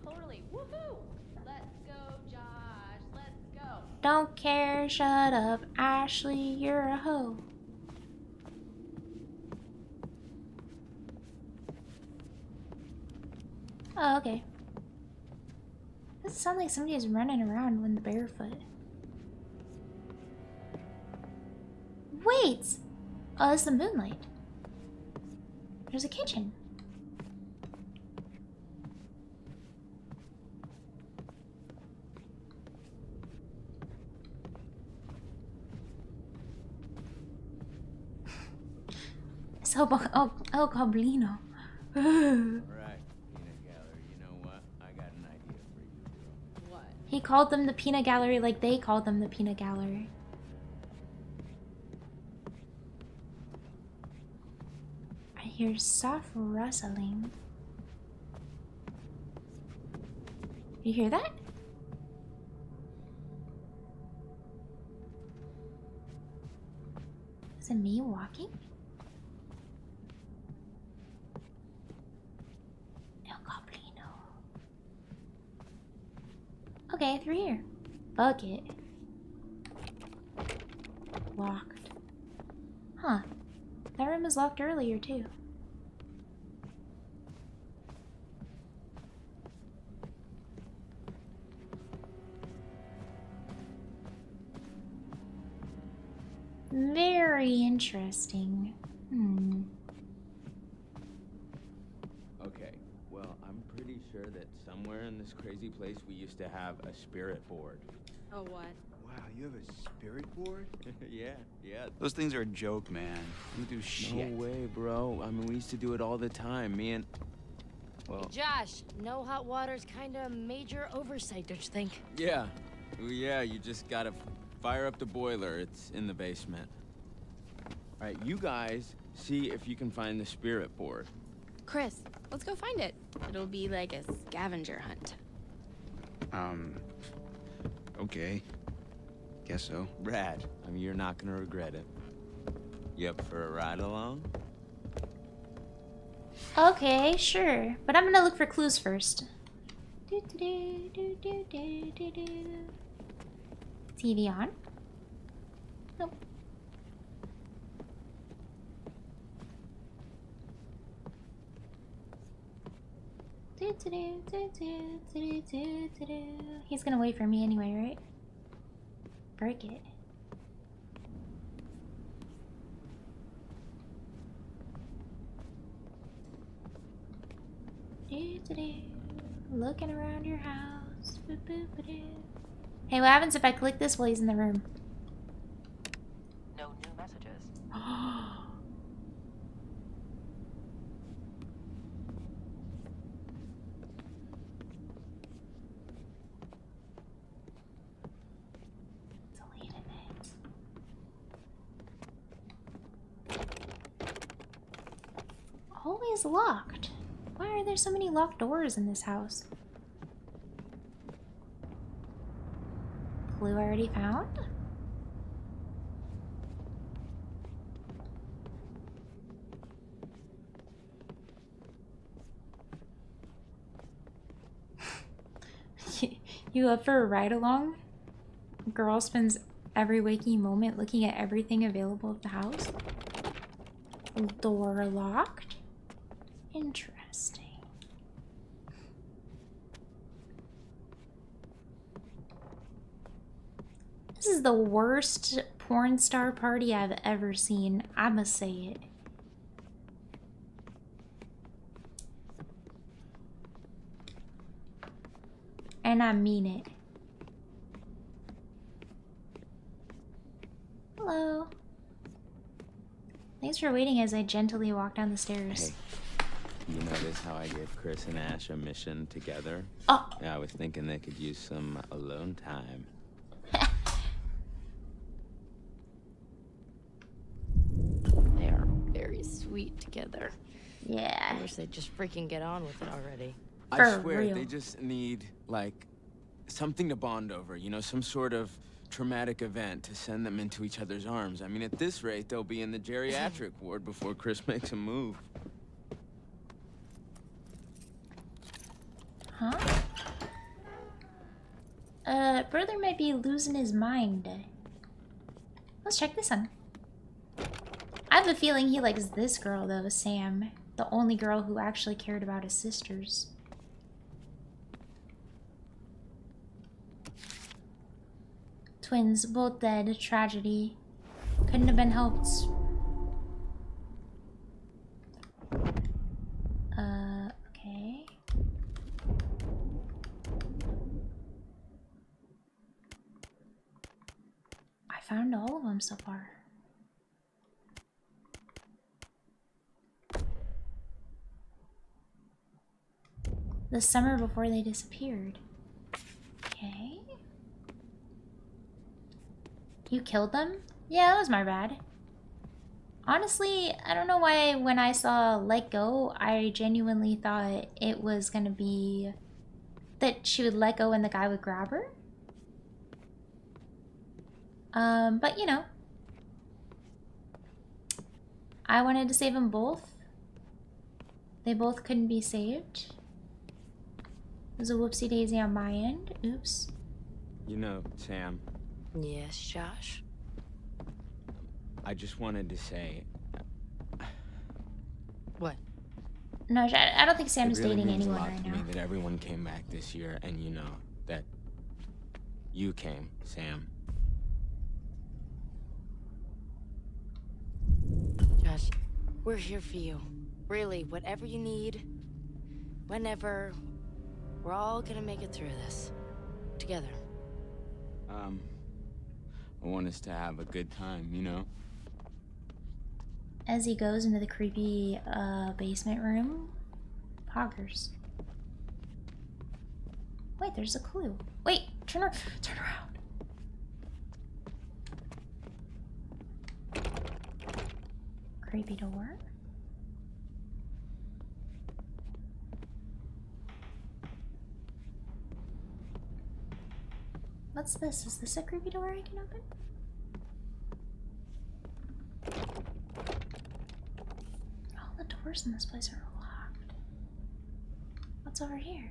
totally. Woohoo! Let's go, Josh. Don't care, shut up, Ashley, you're a hoe. Oh, okay. Doesn't sound like somebody is running around when they're barefoot. Wait! Oh, it's the moonlight. There's a kitchen. So, oh, Goblino. All right, peanut gallery. You know what? I got an idea for you. What? He called them the peanut gallery like they called them the peanut gallery. I hear soft rustling. You hear that? Is it me walking? Okay, through here. Bucket. Locked. Huh. That room was locked earlier, too. Very interesting. Hmm. Sure that somewhere in this crazy place we used to have a spirit board. Oh, what? Wow, you have a spirit board? yeah. Those things are a joke, man. We do shit. No way, bro. I mean, we used to do it all the time. Me and... Well... Hey, Josh, no hot water's kind of a major oversight, don't you think? Yeah. Yeah, you just gotta fire up the boiler. It's in the basement. All right, you guys, see if you can find the spirit board. Chris, let's go find it. It'll be like a scavenger hunt. Okay. Guess so. Brad, I mean, you're not gonna regret it. You up for a ride along? Okay, sure. But I'm gonna look for clues first. TV on? Nope. He's gonna wait for me anyway, right? Break it. Looking around your house. Hey, what happens if I click this while he's in the room? No new messages. Is locked. Why are there so many locked doors in this house? Clue already found? You up for a ride-along? Girl spends every waking moment looking at everything available at the house. Door locked? Interesting. This is the worst porn star party I've ever seen. I must say it. And I mean it. Hello. Thanks for waiting as I gently walk down the stairs. Hey. You notice how I gave Chris and Ash a mission together? Oh. Yeah, I was thinking they could use some alone time. They are very sweet together. Yeah. I wish they'd just freaking get on with it already. I swear, they just need, like, something to bond over. You know, some sort of traumatic event to send them into each other's arms. I mean, at this rate, they'll be in the geriatric ward before Chris makes a move. Huh? Brother might be losing his mind. Let's check this on. I have a feeling he likes this girl though, Sam. The only girl who actually cared about his sisters. Twins, both dead, tragedy. Couldn't have been helped. Okay. I found all of them so far. The summer before they disappeared. Okay. You killed them? Yeah, that was my bad. Honestly, I don't know why when I saw Let Go, I genuinely thought it was gonna be that she would let go and the guy would grab her. But you know, I wanted to save them both. They both couldn't be saved. It was a whoopsie daisy on my end. Oops. You know, Sam. Yes, Josh? I just wanted to say... What? No, I don't think Sam is dating anyone right now. It really means a lot to me that everyone came back this year, and you know, that you came, Sam. Josh, we're here for you. Really, whatever you need, whenever, we're all gonna make it through this. Together. I want us to have a good time, you know? As he goes into the creepy, basement room, poggers. Wait, there's a clue. Wait, turn around. Creepy door. What's this? Is this a creepy door I can open? All the doors in this place are locked. What's over here?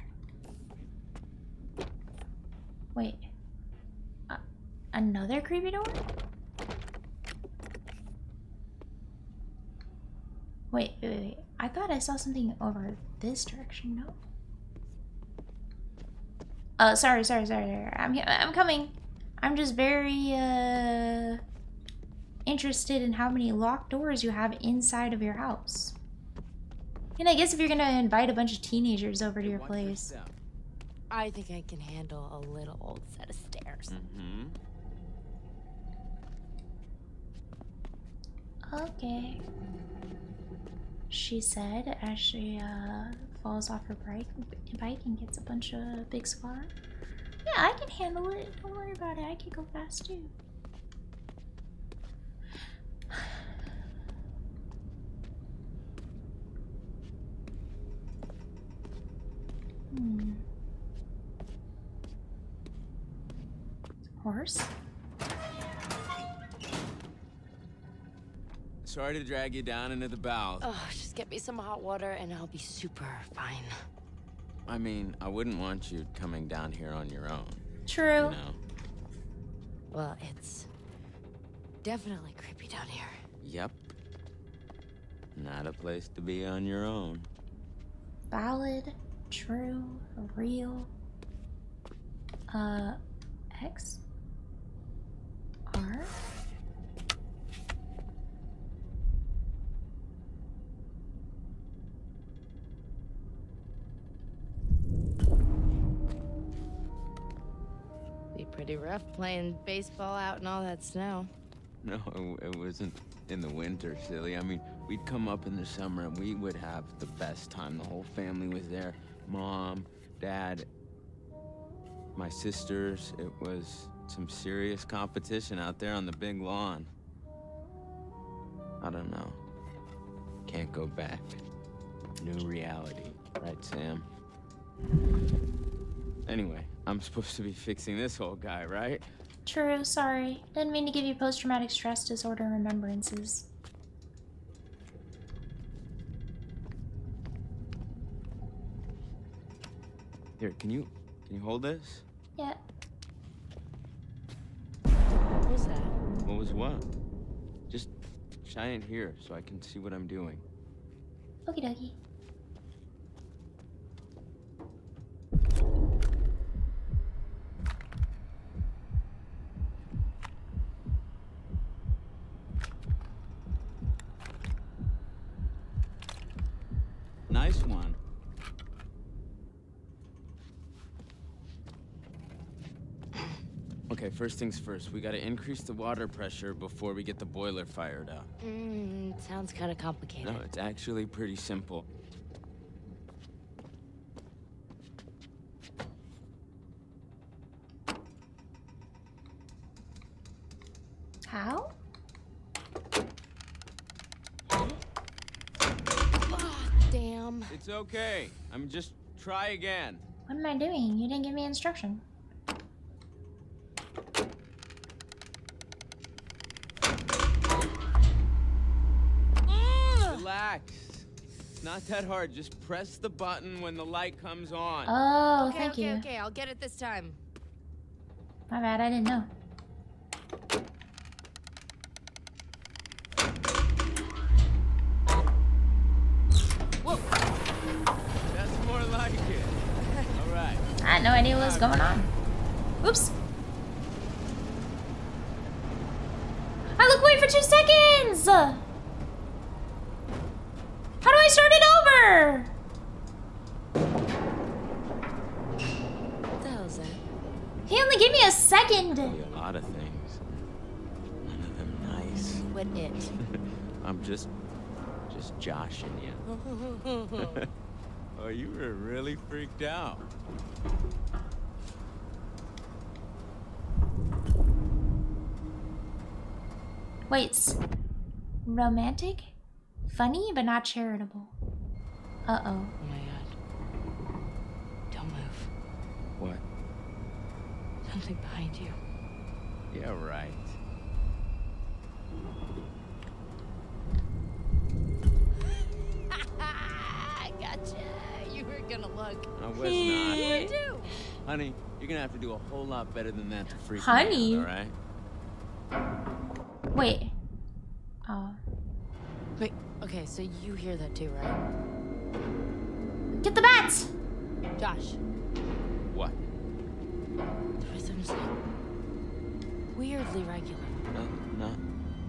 Wait. Another creepy door? Wait. I thought I saw something over this direction. No. Sorry. I'm coming. I'm just very interested in how many locked doors you have inside of your house. And I guess if you're gonna invite a bunch of teenagers over to your place, I think I can handle a little old set of stairs. Okay. She said as she falls off her bike and gets a bunch of big squat. Yeah, I can handle it. Don't worry about it. I can go fast too. Horse? Sorry to drag you down into the bowels. Oh, just get me some hot water and I'll be super fine. I mean, I wouldn't want you coming down here on your own. True. You know? Well, it's definitely creepy down here. Yep. Not a place to be on your own. Valid, true, real. X? R? Pretty rough playing baseball out in all that snow. No, it wasn't in the winter, silly. I mean, we'd come up in the summer and we would have the best time. The whole family was there. Mom, Dad, my sisters. It was some serious competition out there on the big lawn. I don't know. Can't go back. New reality. Right, Sam? Anyway, I'm supposed to be fixing this whole guy, right? True, sorry. Didn't mean to give you post-traumatic stress disorder remembrances. Here, can you hold this? Yeah. What was that? What was what? Just shine it here so I can see what I'm doing. Okie dokie. Nice one. Okay, first things first. We gotta increase the water pressure before we get the boiler fired up. Sounds kinda complicated. No, it's actually pretty simple. How? It's okay. I'm just try again. What am I doing? You didn't give me instruction. Relax. It's not that hard. Just press the button when the light comes on. Oh, okay, thank you. Okay, I'll get it this time. My bad, I didn't know. No idea what's going on. Oops. I look away for 2 seconds. How do I start it over? What the hell is that? He only gave me a second. A lot of things. None of them nice. What it? I'm just joshing you. Oh, you were really freaked out. Wait, romantic? Funny, but not charitable. Uh-oh. Oh my god. Don't move. What? Something behind you. Yeah, right. Gotcha. You were gonna look. I was not. You do. Honey, you're gonna have to do a whole lot better than that to freak me out, alright? Wait. Oh. Wait, okay, so you hear that too, right? Get the bats! Josh. What? Weirdly regular.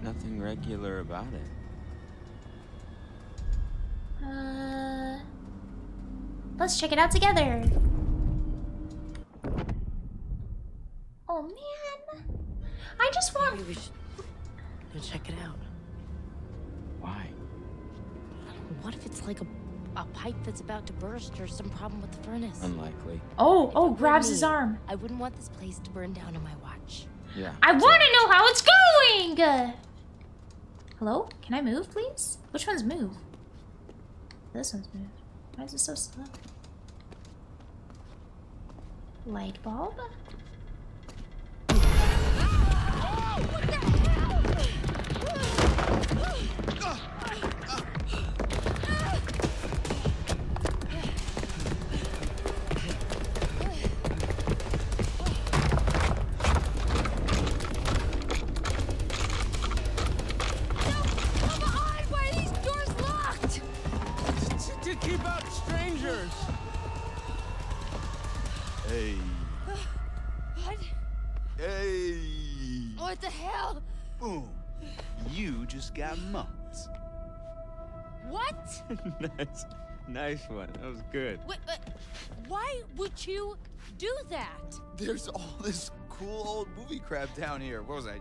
Nothing regular about it. Let's check it out together. Oh man, I just want. Maybe we should check it out. Why? I don't know, what if it's like a pipe that's about to burst or some problem with the furnace? Unlikely. Oh, grabs his arm. I wouldn't want this place to burn down on my watch. Yeah. I want to know how it's going. Hello? Can I move, please? Which one's move? This one's move. Why is it so slow? Light bulb? Nice one. That was good. Wait, but why would you do that? There's all this cool old movie crap down here. What was I?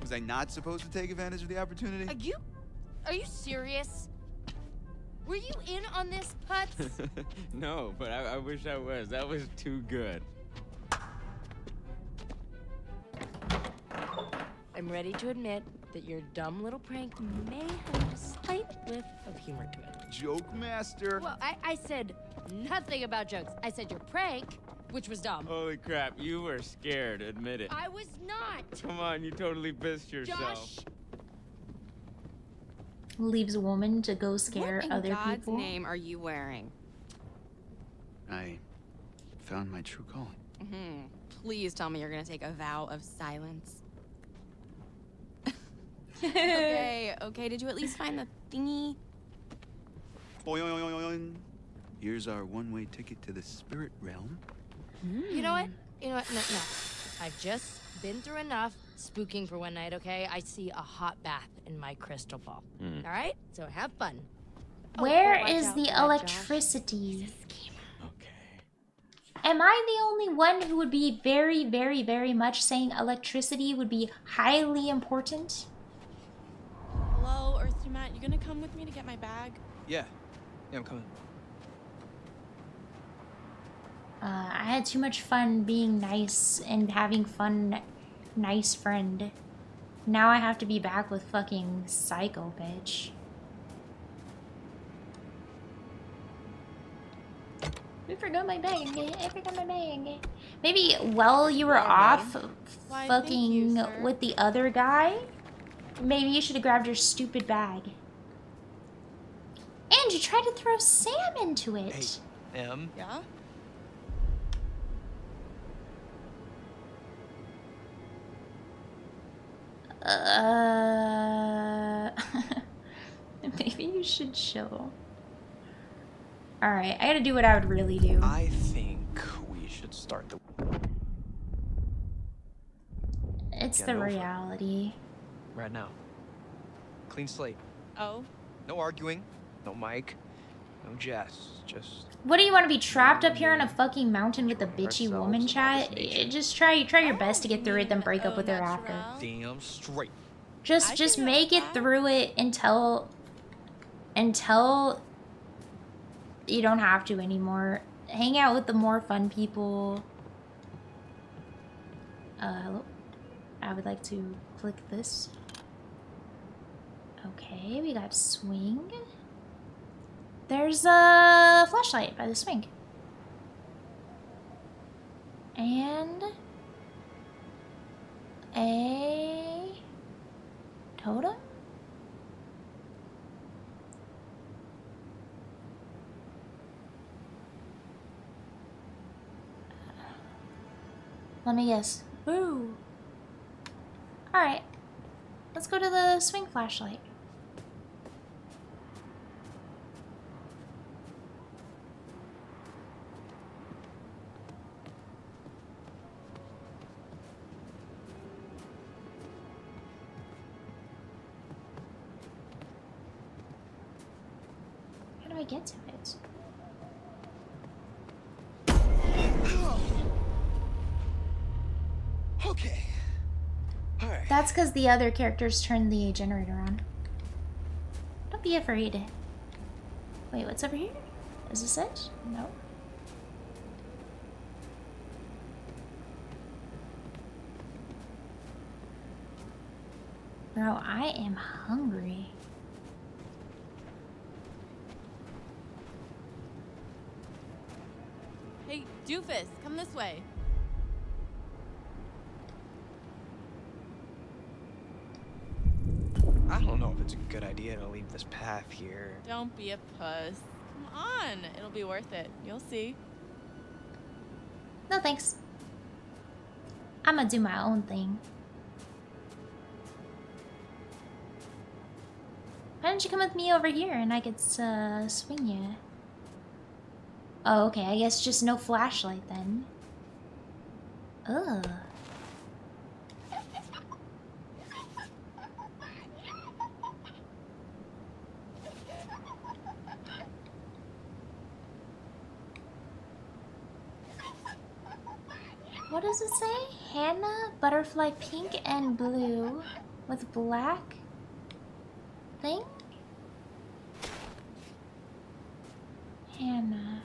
Was I not supposed to take advantage of the opportunity? Are you serious? Were you in on this, Putz? No, but I wish I was. That was too good. I'm ready to admit that your dumb little prank may have a slight whiff of humor to it. Joke master. Well, I said nothing about jokes. I said your prank, which was dumb. Holy crap, you were scared, admit it. I was not. Come on, you totally pissed yourself. Josh. Leaves a woman to go scare other people. What in God's name are you wearing? I found my true calling. Mm-hmm. Please tell me you're gonna take a vow of silence. Okay, did you at least find the thingy? Here's our one-way ticket to the spirit realm. Mm. You know what? No. I've just been through enough spooking for one night, okay? I see a hot bath in my crystal ball. Mm. All right? So have fun. Where is the electricity? Am I the only one who would be very, very, very much saying electricity would be highly important? Hello, Earth to Matt, you gonna come with me to get my bag? Yeah, I'm coming. I had too much fun being nice and having fun, nice friend. Now I have to be back with fucking psycho bitch. I forgot my bag. I forgot my bag. Maybe while you were off fucking with the other guy, maybe you should have grabbed your stupid bag. And you tried to throw Sam into it. Hey, Em? Yeah? Maybe you should chill. Alright, I gotta do what I would really do. I think we should start the... It's the reality. Right now. Clean slate. Oh? No arguing. No Mike. No Jess. Just... What do you want to be trapped up here on a fucking mountain with a bitchy woman, chat? Just try your best to get through it, then break up with her after. Damn straight. Just make it through it until you don't have to anymore. Hang out with the more fun people. Hello? I would like to click this. Okay, we got swing. There's a flashlight by the swing. And a totem? Let me guess. Ooh. Alright. Let's go to the swing flashlight. How do I get to it? Okay. All right. That's because the other characters turned the generator on. Don't be afraid. Wait, what's over here? Is this it? No. Bro, I am hungry. Hey, doofus, come this way. I don't know if it's a good idea to leave this path here. Don't be a puss. Come on. It'll be worth it. You'll see. No thanks. I'm gonna do my own thing. Why don't you come with me over here and I could swing you? Oh, okay. I guess just no flashlight then. Ugh. What does it say? Hannah, butterfly pink and blue with black thing? Hannah.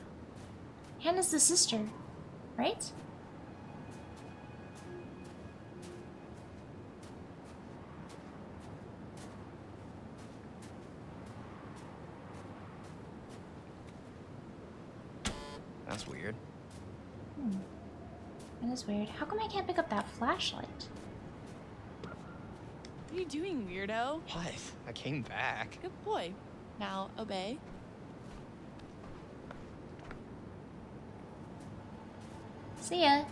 Hannah's the sister, right? That's weird. Hmm. That is weird. How come I can't pick up that flashlight? What are you doing, weirdo? What? I came back. Good boy. Now obey. See ya.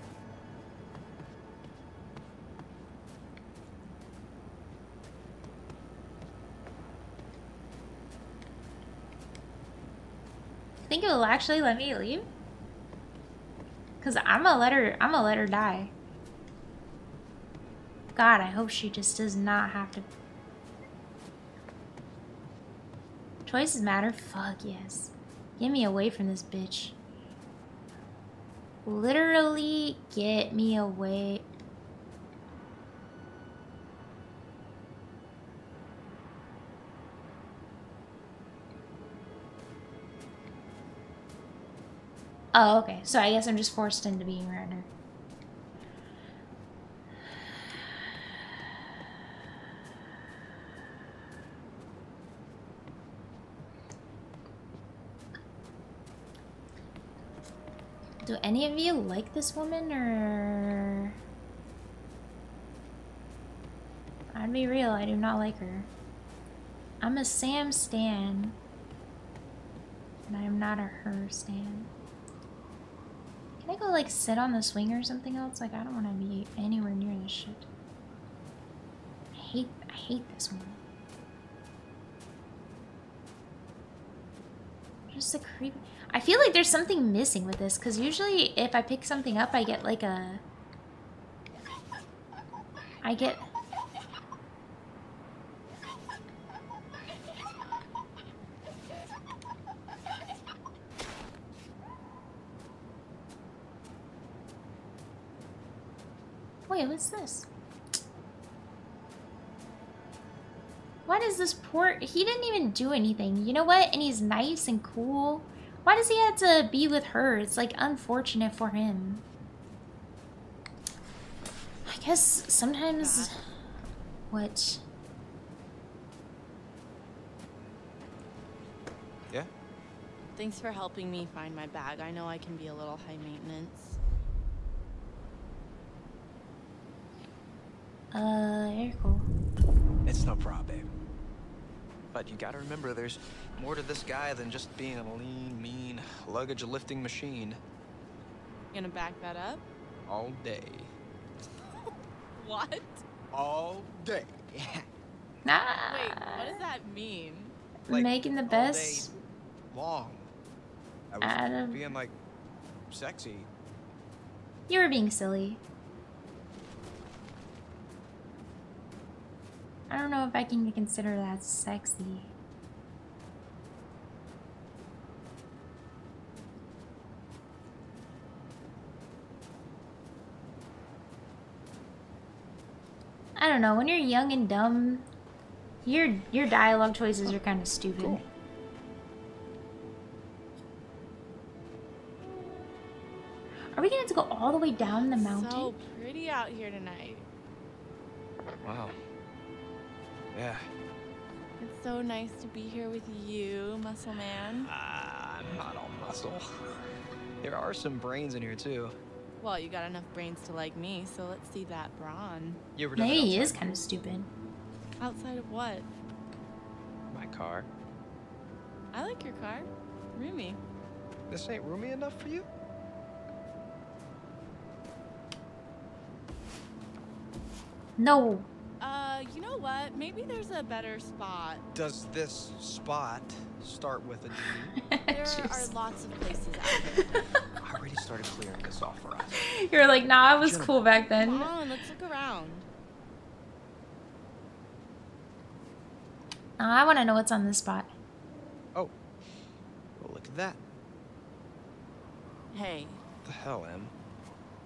Think it will actually let me leave? Cause I'ma let her die. God, I hope she just does not have to. Choices matter? Fuck yes. Get me away from this bitch. Literally get me away. Oh, okay. So I guess I'm just forced into being around her. Do any of you like this woman, or...? I'd be real, I do not like her. I'm a Sam stan. And I am not a her stan. Can I go, like, sit on the swing or something else? Like, I don't want to be anywhere near this shit. I hate this one. Just a creepy... I feel like there's something missing with this, because usually if I pick something up, I get, like, a... I get... Wait, what's this? What is this poor... He didn't even do anything. You know what? And he's nice and cool. Why does he have to be with her? It's, like, unfortunate for him. I guess sometimes... What? Yeah? Thanks for helping me find my bag. I know I can be a little high maintenance. You're cool. It's no problem, babe. But you gotta remember, there's more to this guy than just being a lean, mean, luggage-lifting machine. You gonna back that up? All day. What? All day. Nah. Wait, what does that mean? Like, making the best. Long. I was being like sexy. You were being silly. I don't know if I can consider that sexy. I don't know, when you're young and dumb, your dialogue choices are kind of stupid. Cool. Are we gonna have to go all the way down the mountain? So pretty out here tonight. Wow. Yeah. It's so nice to be here with you, muscle man. I'm not all muscle. There are some brains in here too. Well, you got enough brains to like me, so let's see that brawn. He is kind of stupid. Outside of what? My car. I like your car. Roomy. This ain't roomy enough for you? No. You know what? Maybe there's a better spot. Does this spot start with a D? There are lots of places out here. I already started clearing this off for us. You're like, nah, I was cool back then. Come on, let's look around. I want to know what's on this spot. Oh. Well, look at that. Hey. What the hell, Em?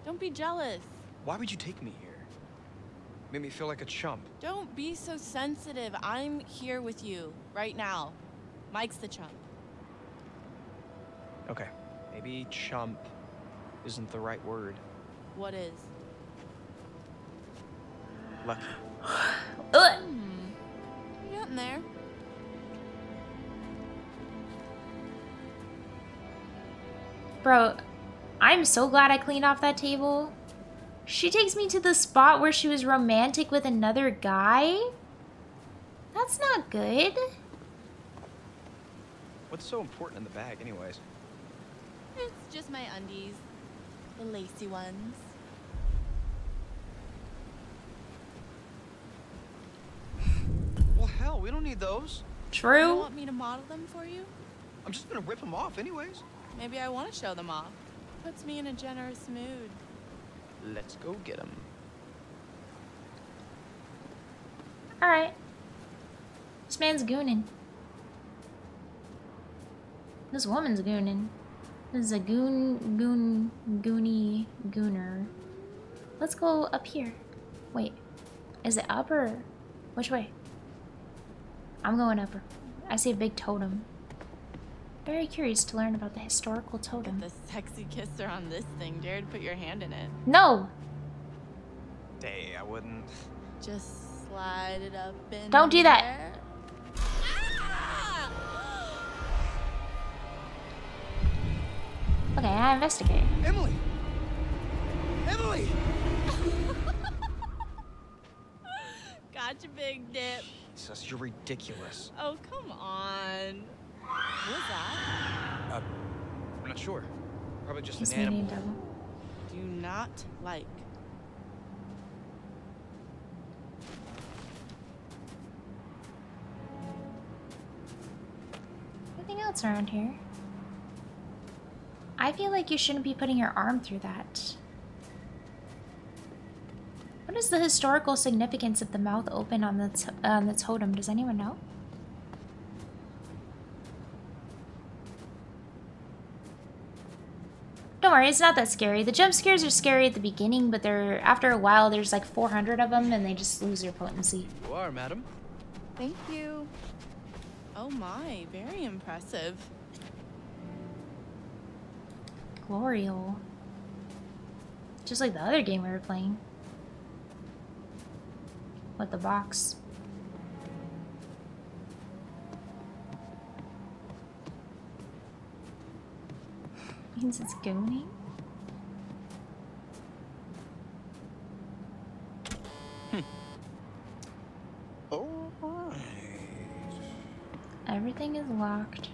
Don't be jealous. Why would you take me here? Made me feel like a chump. Don't be so sensitive. I'm here with you right now. Mike's the chump. Okay, maybe chump isn't the right word. What is? Lucky. You're getting there. Bro, I'm so glad I cleaned off that table. She takes me to the spot where she was romantic with another guy? That's not good. What's so important in the bag anyways? It's just my undies. The lacy ones. Well, hell, we don't need those. True. You want me to model them for you? I'm just gonna rip them off anyways. Maybe I want to show them off. Puts me in a generous mood. Let's go get them. All right. This man's gooning. This woman's gooning. This is a gooner. Let's go up here. Wait, is it up or which way? I'm going upper. I see a big totem. Very curious to learn about the historical totem. Get the sexy kisser on this thing, Jared. Put your hand in it. No. Hey, I wouldn't. Just slide it up in. Don't do that. Ah! Okay, I investigate. Emily. Emily. Gotcha, big dip. Jesus, you're ridiculous. Oh, come on. What was that? I'm not sure. Probably just an animal. Do not like. Anything else around here? I feel like you shouldn't be putting your arm through that. What is the historical significance of the mouth open on the totem? Does anyone know? Don't worry, it's not that scary. The jump scares are scary at the beginning, but they're after a while there's like 400 of them and they just lose their potency. You are, madam. Thank you. Oh my, very impressive. Glorial. Just like the other game we were playing. With the box. Means it's gooning. All right. Everything is locked.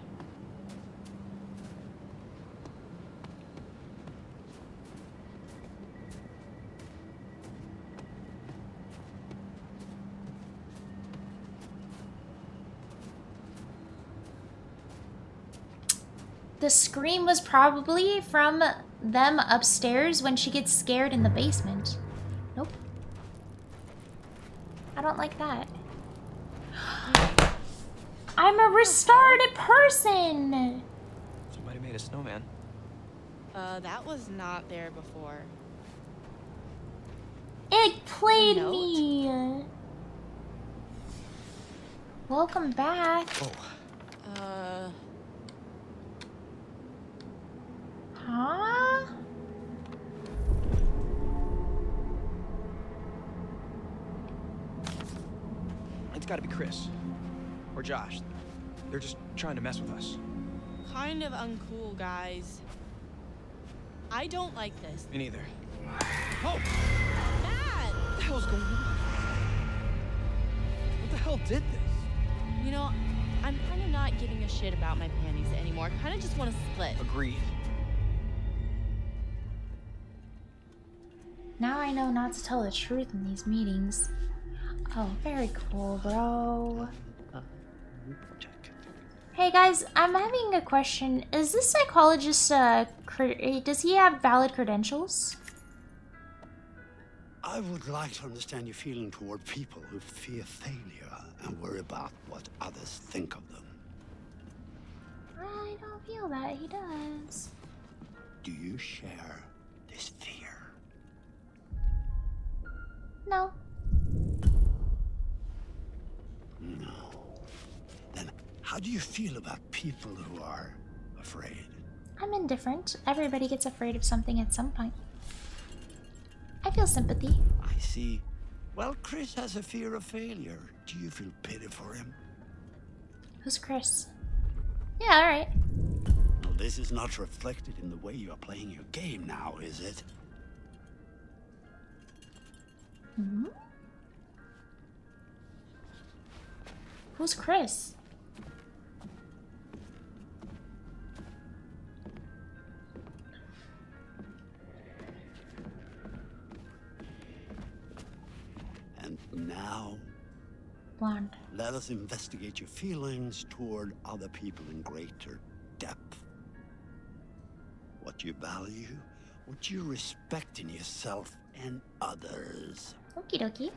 The scream was probably from them upstairs when she gets scared in the basement. Nope. I don't like that. I'm a restored person! Somebody made a snowman. That was not there before. It played me! Welcome back. Oh. Huh? It's gotta be Chris. Or Josh. They're just trying to mess with us. Kind of uncool, guys. I don't like this. Me neither. Oh! Matt! What the hell's going on? What the hell did this? You know, I'm kind of not giving a shit about my panties anymore. I kind of just want to split. Agreed. Now I know not to tell the truth in these meetings. Oh, very cool, bro. Hey guys, I'm having a question. Is this psychologist, does he have valid credentials? I would like to understand your feeling toward people who fear failure and worry about what others think of them. I don't feel that he does. Do you share this fear? No. No. Then how do you feel about people who are afraid? I'm indifferent. Everybody gets afraid of something at some point. I feel sympathy. I see. Well, Chris has a fear of failure. Do you feel pity for him? Who's Chris? Yeah, all right. Well, this is not reflected in the way you are playing your game now, is it? Mm-hmm. Who's Chris? And now, blonde. Let us investigate your feelings toward other people in greater depth. What you value, what you respect in yourself and others. Okie dokie.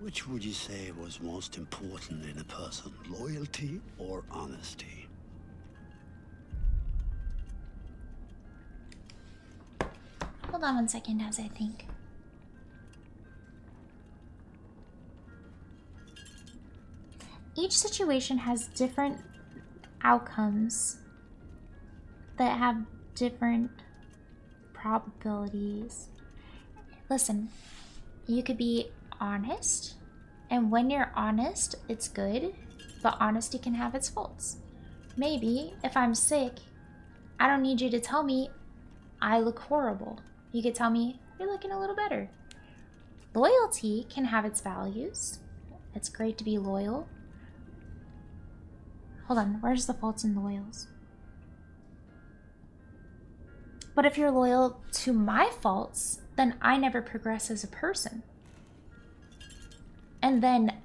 Which would you say was most important in a person, loyalty or honesty? Hold on one second as I think. Each situation has different outcomes that have different probabilities. Listen, you could be honest, and when you're honest it's good, but honesty can have its faults. Maybe if I'm sick, I don't need you to tell me I look horrible. You could tell me you're looking a little better. Loyalty can have its values. It's great to be loyal. Hold on, where's the faults in loyals? But if you're loyal to my faults, then I never progress as a person. And then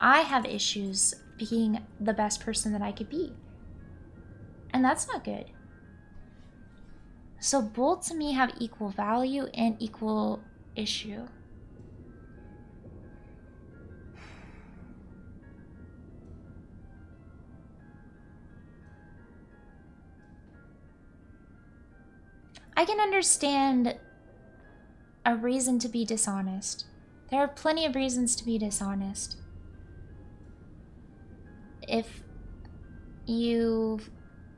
I have issues being the best person that I could be. And that's not good. So both to me have equal value and equal issue. I can understand a reason to be dishonest. There are plenty of reasons to be dishonest. If you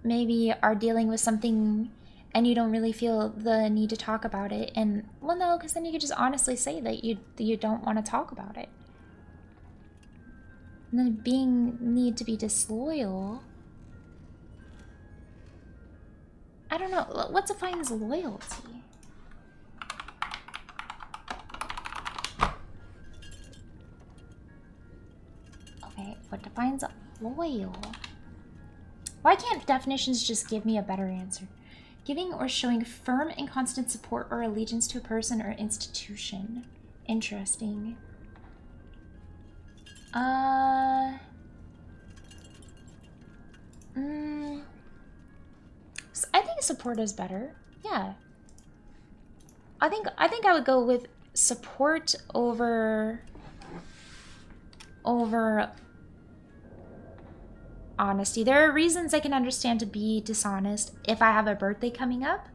maybe are dealing with something and you don't really feel the need to talk about it, and well, no, because then you could just honestly say that you don't want to talk about it. And then need to be disloyal. I don't know. What defines loyalty? What defines loyal? Why can't definitions just give me a better answer? Giving or showing firm and constant support or allegiance to a person or institution. Interesting. I think support is better. Yeah. I think I would go with support over honesty. There are reasons I can understand to be dishonest. If I have a birthday coming up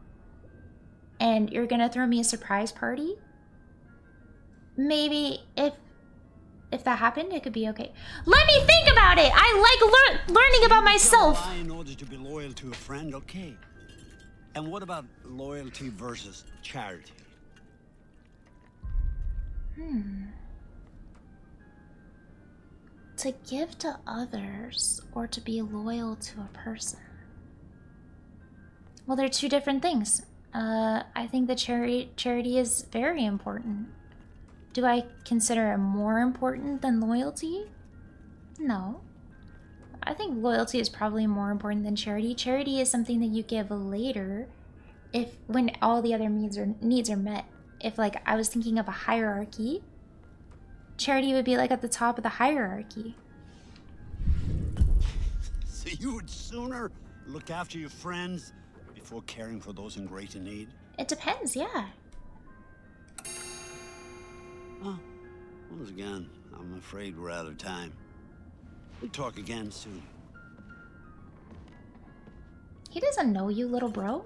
and you're gonna throw me a surprise party, maybe if that happened, it could be okay. Let me think about it. I like learning about myself. In order to be loyal to a friend, okay. And what about loyalty versus charity? To give to others or to be loyal to a person? Well, they're two different things. I think the charity is very important. Do I consider it more important than loyalty? No. I think loyalty is probably more important than charity. Charity is something that you give later, when all the other needs are met. If like I was thinking of a hierarchy, charity would be like at the top of the hierarchy. So you would sooner look after your friends before caring for those in greater need? It depends, yeah. Well, once again, I'm afraid we're out of time. We'll talk again soon. He doesn't know you, little bro.